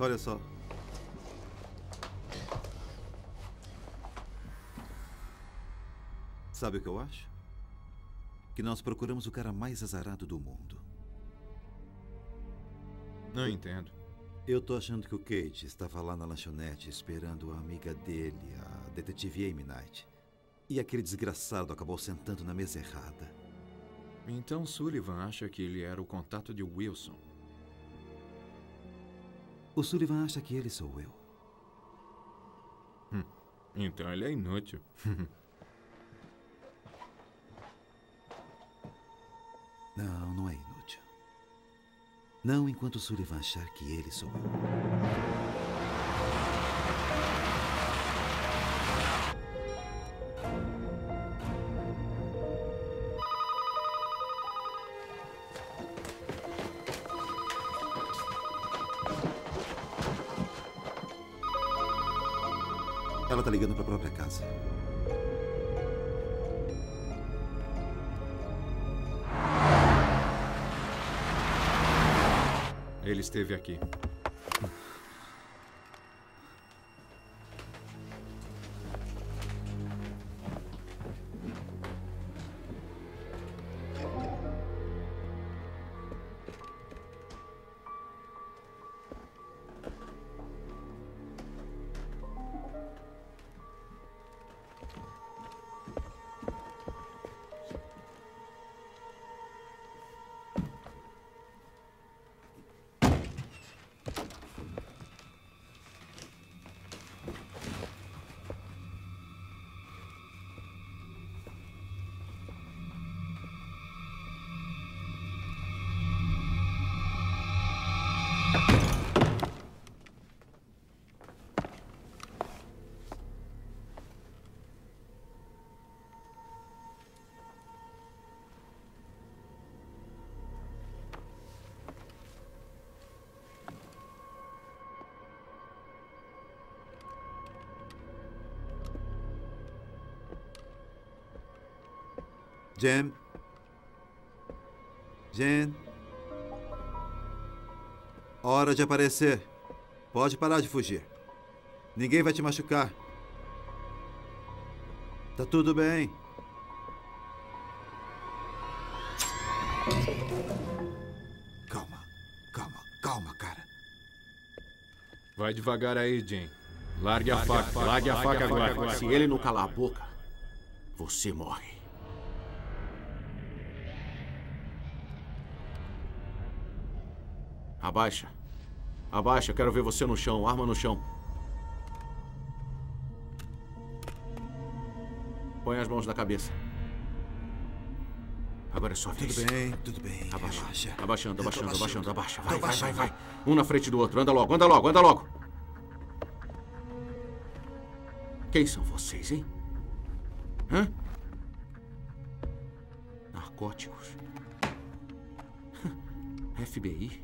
Olha só. Sabe o que eu acho? Que nós procuramos o cara mais azarado do mundo. Não entendo. Eu tô achando que o Cage estava lá na lanchonete esperando a amiga dele, a detetive Amy Knight. E aquele desgraçado acabou sentando na mesa errada. Então Sullivan acha que ele era o contato de Wilson. O Sullivan acha que ele sou eu. Então ele é inútil. Não, não é inútil. Não enquanto o Sullivan achar que ele sou eu. Ela tá ligando pra própria casa. Ele esteve aqui. Jim? Jean? Hora de aparecer. Pode parar de fugir. Ninguém vai te machucar. Tá tudo bem. Calma, calma, calma, cara. Vai devagar aí, Jim. Largue a faca. Largue a faca agora. Se ele não calar a boca, você morre. Abaixa. Abaixa, quero ver você no chão. Arma no chão. Põe as mãos na cabeça. Agora é sua vez. Tudo bem, tudo bem. Abaixa. Relaxa. Abaixando, abaixando, abaixando, abaixa. Vai, vai, vai, vai. Um na frente do outro. Anda logo, anda logo, anda logo. Quem são vocês, hein? Hã? Narcóticos. FBI.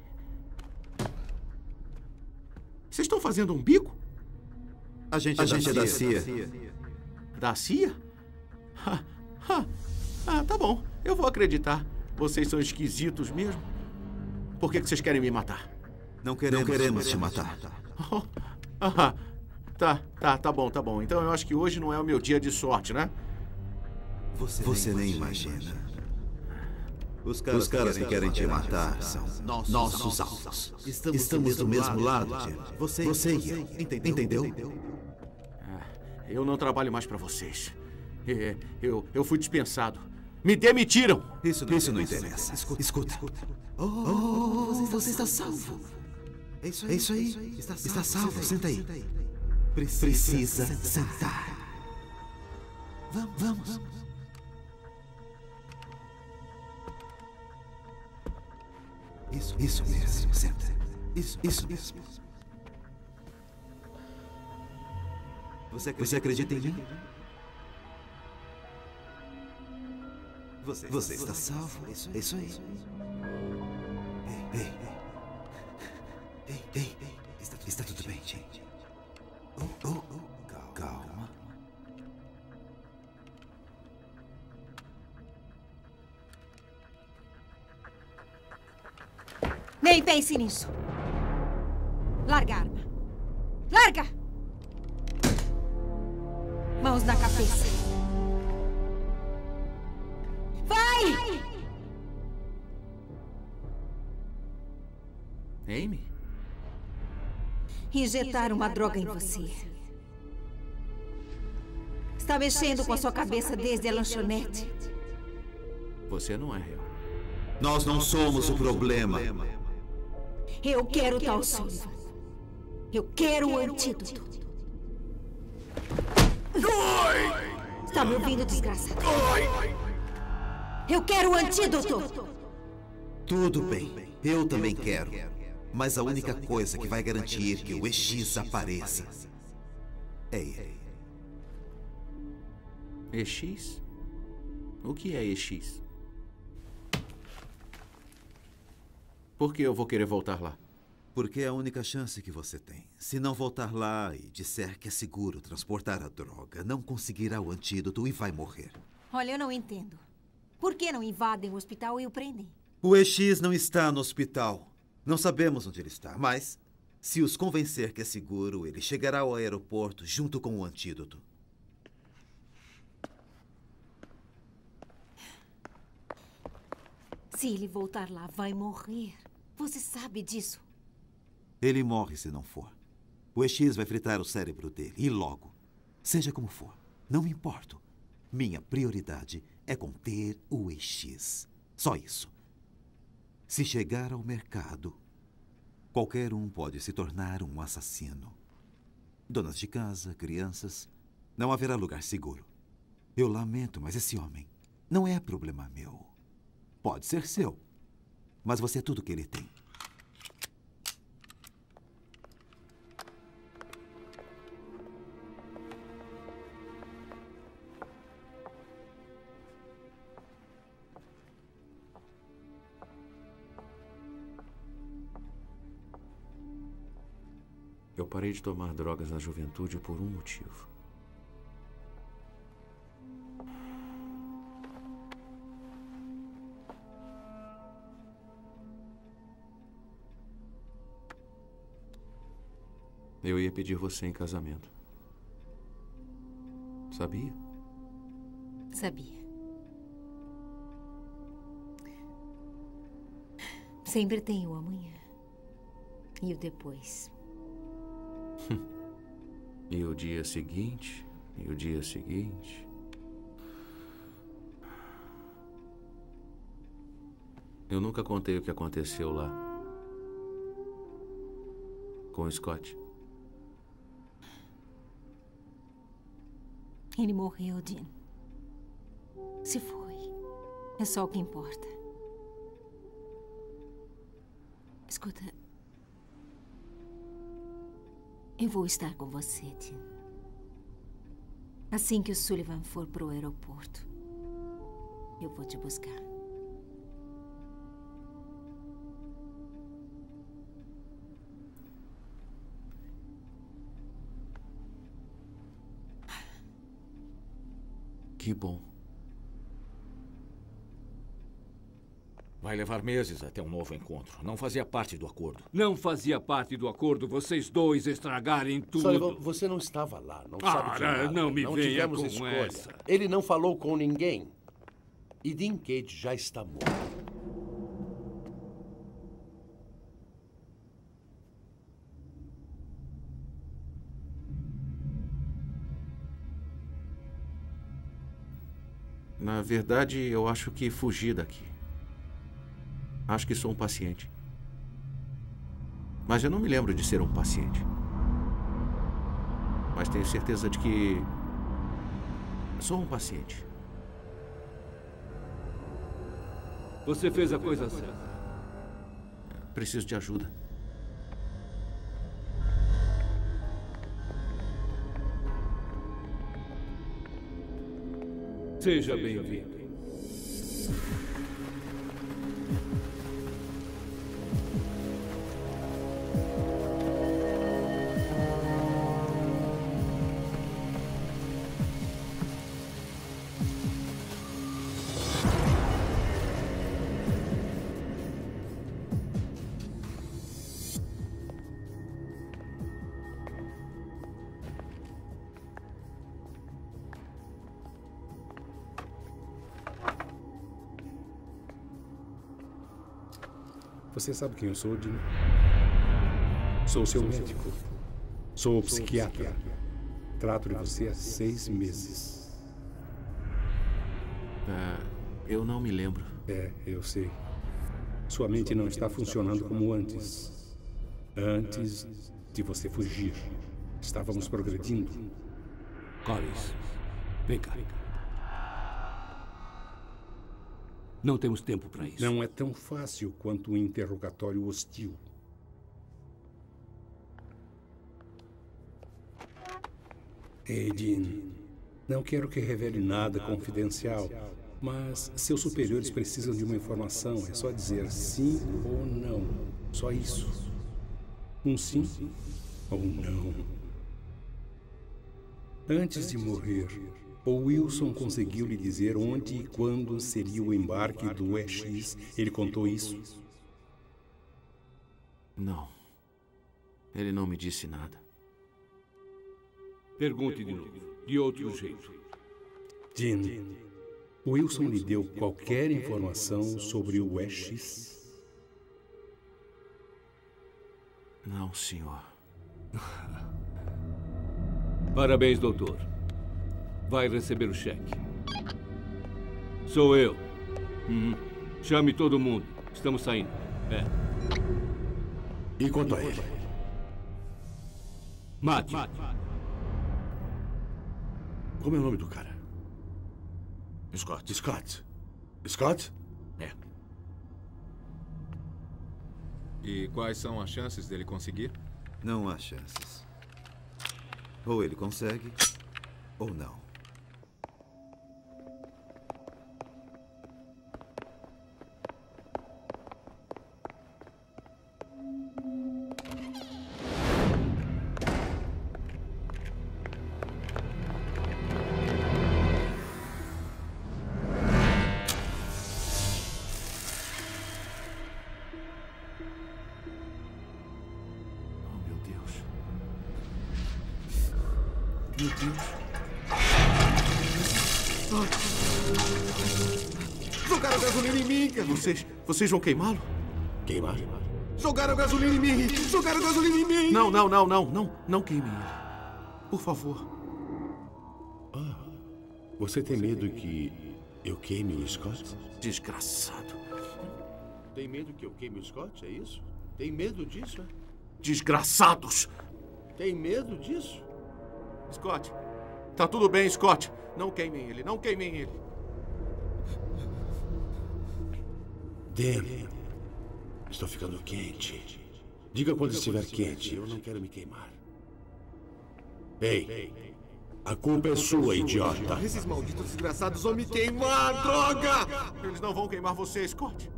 Vocês estão fazendo um bico? A gente é da CIA. Da CIA? Ah, tá bom. Eu vou acreditar. Vocês são esquisitos mesmo. Por que vocês querem me matar? Não queremos te matar. Oh, tá bom. Então eu acho que hoje não é o meu dia de sorte, né? Você nem imagina. Os caras que querem te matar são nossos alvos. Estamos do mesmo lado, Jim. Você e eu. Entendeu? Eu não trabalho mais para vocês. Eu fui dispensado. Me demitiram! Isso não interessa. Escuta. Oh, você está salvo. É isso aí. Está salvo. Senta aí. Precisa sentar. Vamos. Isso mesmo, senta. Isso mesmo. Você acredita em mim? Você está salvo. Isso aí. Ei. Está tudo bem, gente. Calma. Nem pense nisso. Larga a arma. Larga! Mãos na cabeça. Amy? Injetaram uma droga em você. Está mexendo com a sua cabeça desde a lanchonete. Você não é real. Nós não somos o problema. Eu quero tal Sullivan. Eu quero o antídoto. Está me ouvindo, desgraça? Eu quero o antídoto! Tudo bem, eu também quero. Mas a única coisa que vai garantir que o EX apareça é ele. EX? O que é EX? Por que eu vou querer voltar lá? Porque é a única chance que você tem. Se não voltar lá e disser que é seguro transportar a droga, não conseguirá o antídoto e vai morrer. Olha, eu não entendo. Por que não invadem o hospital e o prendem? O EX não está no hospital. Não sabemos onde ele está, mas se os convencer que é seguro, ele chegará ao aeroporto junto com o antídoto. Se ele voltar lá, vai morrer. Você sabe disso. Ele morre se não for. O EX vai fritar o cérebro dele, e logo. Seja como for, não me importo. Minha prioridade é conter o EX. Só isso. Se chegar ao mercado, qualquer um pode se tornar um assassino. Donas de casa, crianças, não haverá lugar seguro. Eu lamento, mas esse homem não é problema meu. Pode ser seu, mas você é tudo que ele tem. Eu parei de tomar drogas na juventude por um motivo. Eu ia pedir você em casamento. Sabia? Sabia. Sempre tem o amanhã. E o depois. E o dia seguinte, e o dia seguinte. Eu nunca contei o que aconteceu lá com o Scott. Ele morreu, Dean. Se foi. É só o que importa. Escuta. Eu vou estar com você, Dean. Assim que o Sullivan for para o aeroporto, eu vou te buscar. Que bom. Vai levar meses até um novo encontro. Não fazia parte do acordo. Não fazia parte do acordo vocês dois estragarem tudo. Sullivan, você não estava lá, não sabe de nada. Não me venha com essa. Ele não falou com ninguém. E Dean Cage já está morto. Na verdade, eu acho que fugi daqui. Acho que sou um paciente. Mas eu não me lembro de ser um paciente. Mas tenho certeza de que sou um paciente. Você fez a coisa certa. Preciso de ajuda. Seja bem-vindo. Você sabe quem eu sou, Jim? Sou seu médico. Sou psiquiatra. Trato de você há 6 meses. Eu não me lembro. Eu sei. Sua mente não está funcionando como antes. Antes de você fugir. Estávamos progredindo. Collins, vem cá. Não temos tempo para isso. Não é tão fácil quanto um interrogatório hostil. Ei, Dean, não quero que revele nada confidencial, mas seus superiores precisam de uma informação. É só dizer sim ou não. Só isso. Um sim ou não. Antes de morrer, o Wilson conseguiu lhe dizer onde e quando seria o embarque do EX. Ele contou isso? Não. Ele não me disse nada. Pergunte de novo, de outro jeito. Jean, o Wilson lhe deu qualquer informação sobre o EX? Não, senhor. Parabéns, doutor. Vai receber o cheque. Sou eu. Chame todo mundo. Estamos saindo. E quanto a ele? Mate. Como é o nome do cara? Scott. Scott? Scott? E quais são as chances dele conseguir? Não há chances. Ou ele consegue, ou não. Jogaram gasolina em mim, cara. Vocês vão queimá-lo? Queimar? Jogaram gasolina em mim! Jogaram gasolina em mim! Não. Não queime ele. Por favor. Você tem medo que eu queime o Scott? Desgraçado. Tem medo que eu queime o Scott? É isso? Tem medo disso? Desgraçados! Tem medo disso? Scott, tá tudo bem, Scott. Não queimem ele, não queimem ele. Dele. Estou ficando quente. Diga quando estiver quente. Eu não quero me queimar. Ei, a culpa é sua, idiota. Esses malditos desgraçados vão me queimar, droga! Eles não vão queimar você, Scott.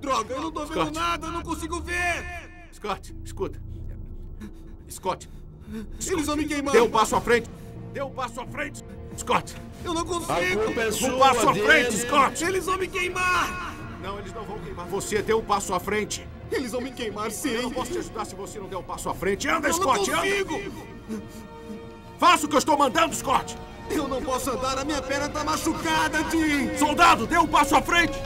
Droga, eu não tô vendo nada, eu não consigo ver! Scott, escuta. Scott. Eles vão me queimar! Dê um passo à frente! Dê um passo à frente! Scott! Eu não consigo! A culpa é sua, um passo à frente, Scott! Eles vão me queimar! Não, eles não vão queimar. Você deu um passo à frente. Eles vão me queimar, sim. Eu não posso te ajudar se você não der um passo à frente. Anda, Scott, anda! Eu não consigo! Faça o que eu estou mandando, Scott! Eu não posso andar, a minha perna tá machucada, Tim! Soldado, dê um passo à frente!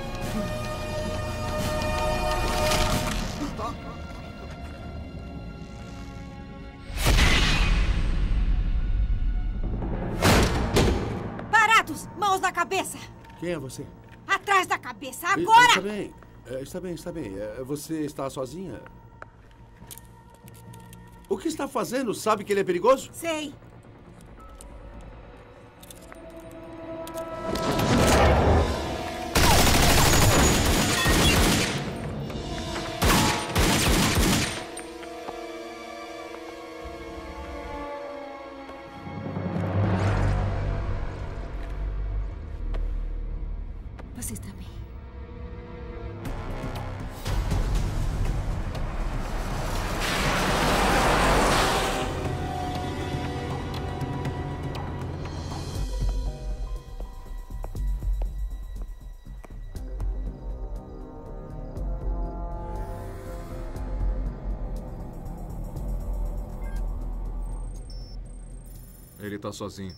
Mãos na cabeça! Quem é você? Atrás da cabeça, agora! Está bem. Você está sozinha? O que está fazendo? Sabe que ele é perigoso? Sei. Ele está sozinho.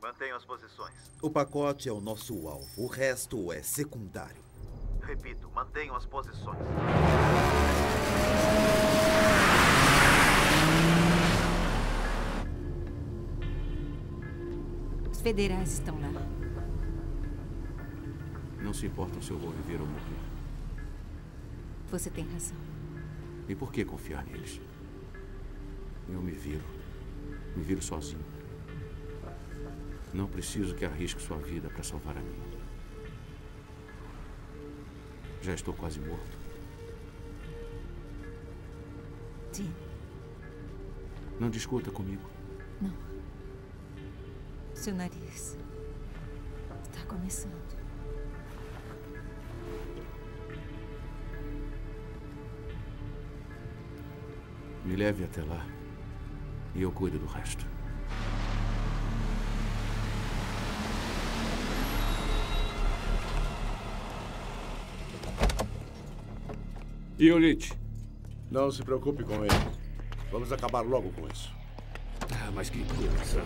Mantenham as posições. O pacote é o nosso alvo. O resto é secundário. Repito, mantenham as posições. Os federais estão lá. Não se importam se eu vou viver ou morrer. Você tem razão. E por que confiar neles? Eu me viro. Me viro sozinho. Não preciso que arrisque sua vida para salvar a minha. Já estou quase morto. Jim. Não discuta comigo. Não. Seu nariz está começando. Me leve até lá e eu cuido do resto. E o Litch? Não se preocupe com ele. Vamos acabar logo com isso. Ah, mas que coisa.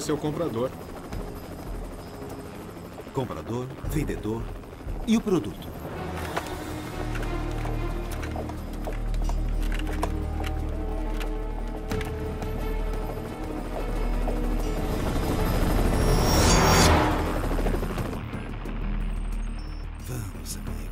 Seu comprador. Comprador, vendedor e o produto. Vamos, amigo.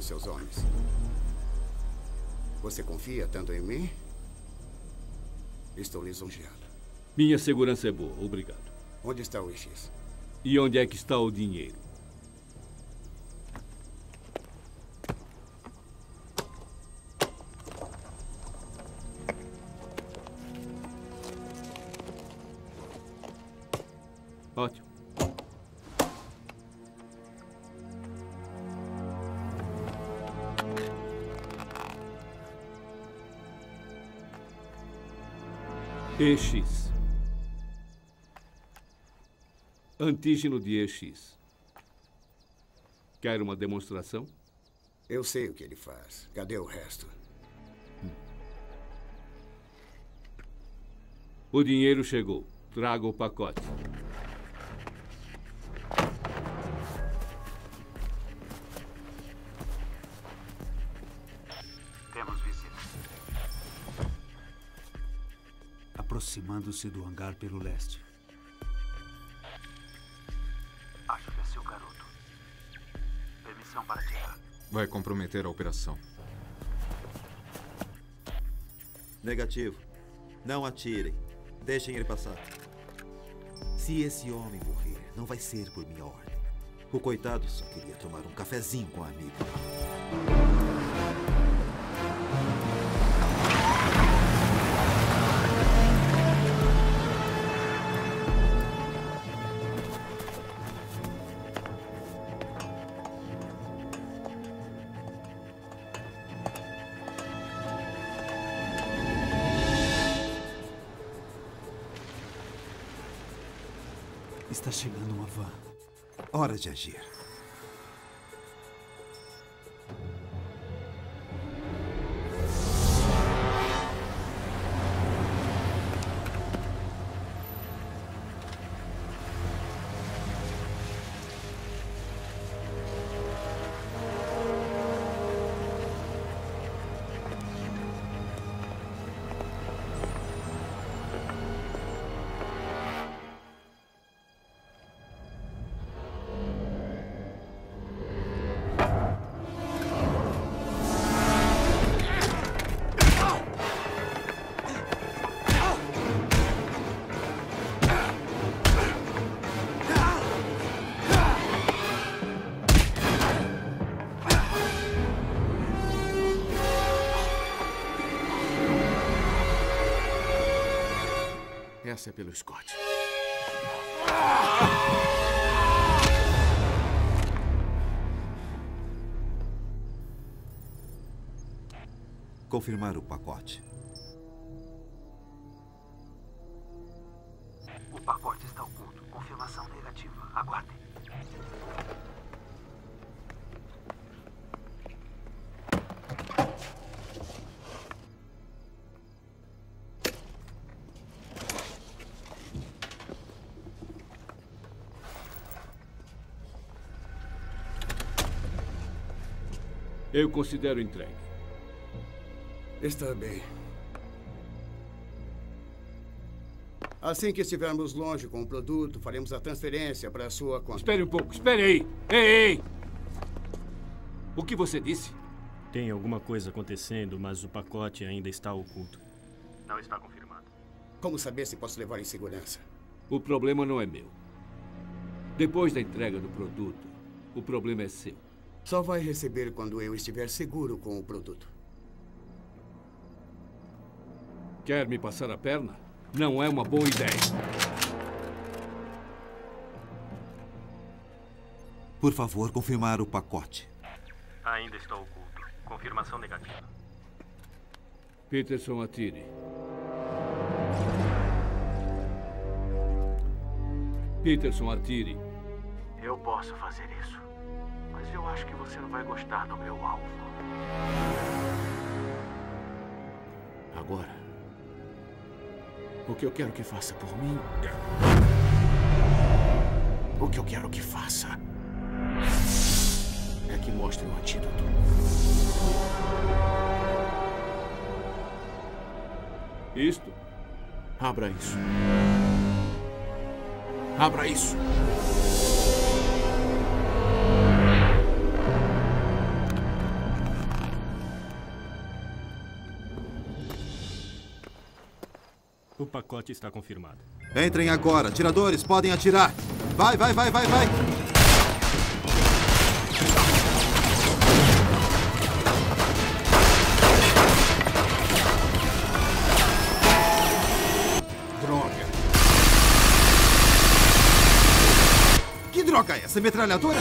Seus homens. Você confia tanto em mim? Estou lisonjeado. Minha segurança é boa, obrigado. Onde está o X? E onde é que está o dinheiro? Ótimo. EX. Antígeno de EX. Quer uma demonstração? Eu sei o que ele faz. Cadê o resto? O dinheiro chegou. Traga o pacote. Aproximando-se do hangar pelo leste. Acho que é seu garoto. Permissão para tirar. Vai comprometer a operação. Negativo. Não atirem. Deixem ele passar. Se esse homem morrer, não vai ser por minha ordem. O coitado só queria tomar um cafezinho com a amiga. Está chegando uma van. Hora de agir. Essa é pelo Scott. Confirmar o pacote. O pacote está oculto. Confirmação negativa. Aguardem. Eu considero entregue. Está bem. Assim que estivermos longe com o produto, faremos a transferência para a sua conta. Espere um pouco, espere aí. Ei! O que você disse? Tem alguma coisa acontecendo, mas o pacote ainda está oculto. Não está confirmado. Como saber se posso levar em segurança? O problema não é meu. Depois da entrega do produto, o problema é seu. Só vai receber quando eu estiver seguro com o produto. Quer me passar a perna? Não é uma boa ideia. Por favor, confirmar o pacote. Ainda está oculto. Confirmação negativa. Peterson, atire. Peterson, atire. Eu posso fazer isso. Mas eu acho que você não vai gostar do meu alvo. Agora, o que eu quero que faça por mim... O que eu quero que faça... é que mostre o antídoto. Isto? Abra isso. Abra isso. O pacote está confirmado. Entrem agora. Atiradores, podem atirar. Vai, vai, vai, vai, vai. Droga. Que droga é essa? Metralhadora?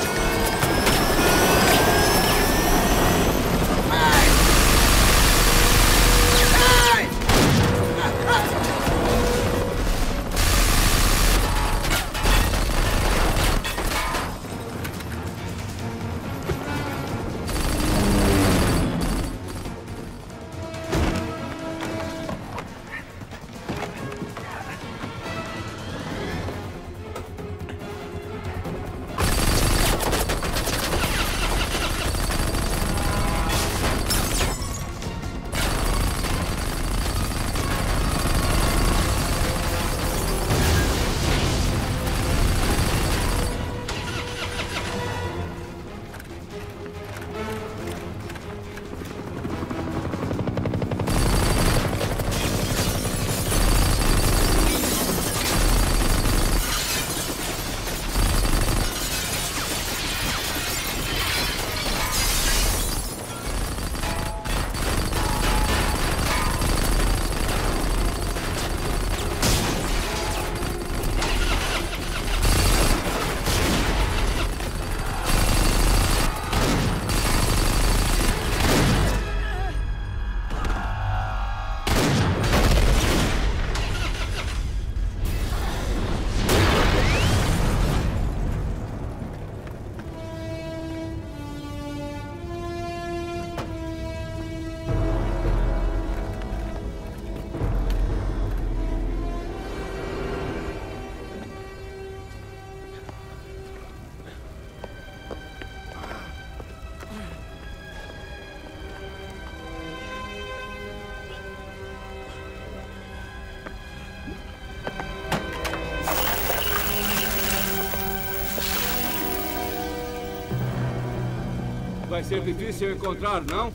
Vai ser difícil encontrar, não?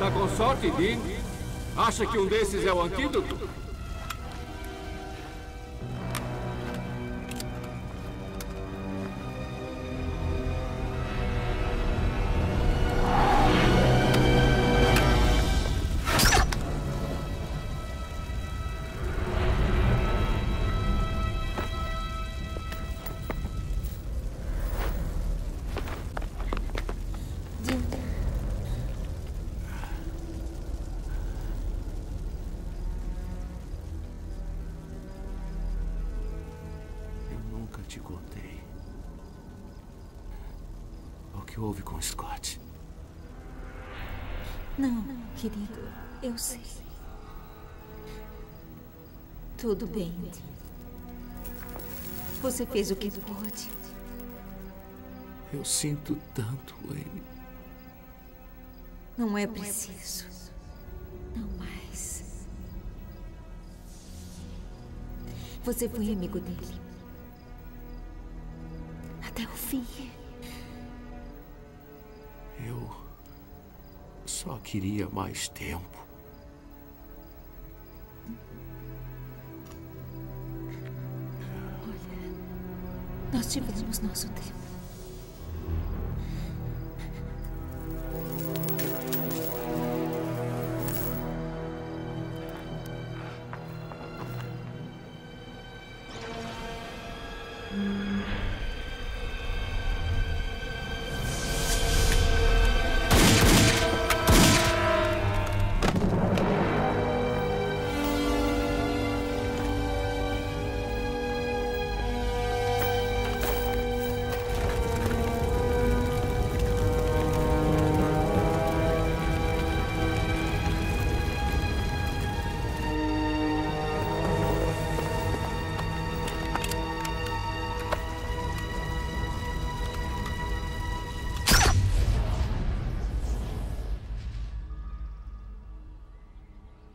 Tá com sorte, Dean? Acha que um desses é o antídoto? nunca te contei. O que houve com Scott? Não, querido, eu sei. Tudo bem. Você fez o que pôde. Eu sinto tanto, Amy. Não é preciso. Não mais. Você foi amigo dele. Até o fim. Eu só queria mais tempo. Olha, nós tivemos nosso tempo.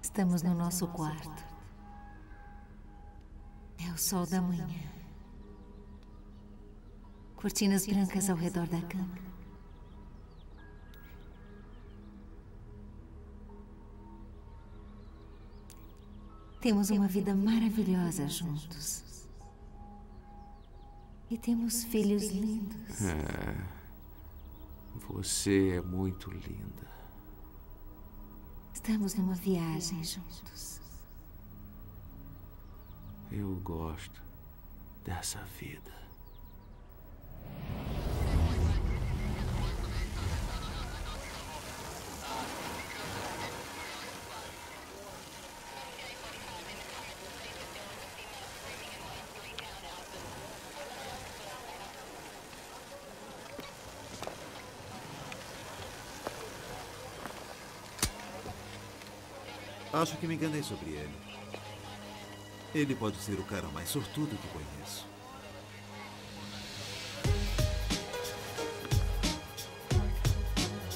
Estamos no nosso quarto. É o sol da manhã. Cortinas brancas ao redor da cama. Temos uma vida maravilhosa juntos. E temos filhos lindos. É. Você é muito linda. Estamos numa viagem juntos. Eu gosto dessa vida. Acho que me enganei sobre ele. Ele pode ser o cara mais sortudo que conheço.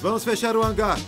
Vamos fechar o hangar.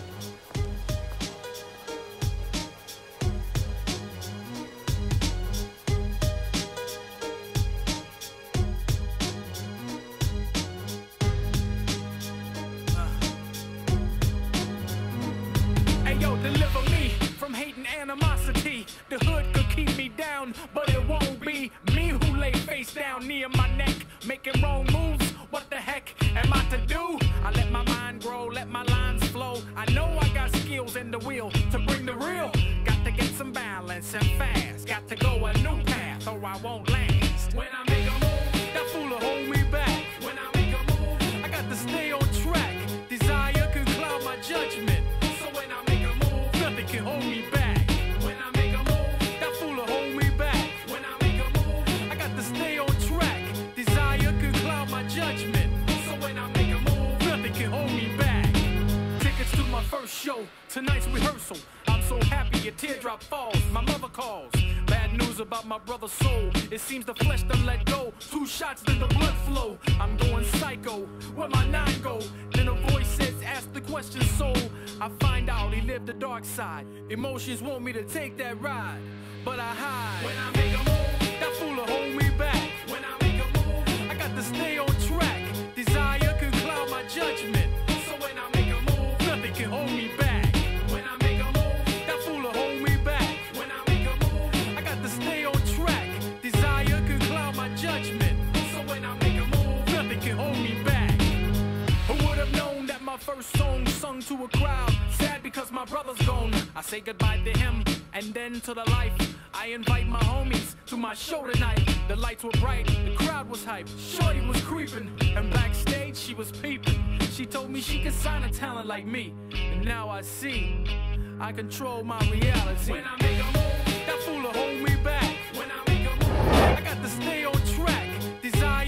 I control my reality. When I make a move, that fool'll hold me back. When I make a move, I got to stay on track. Desire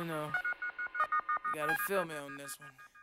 you know, you gotta feel me on this one.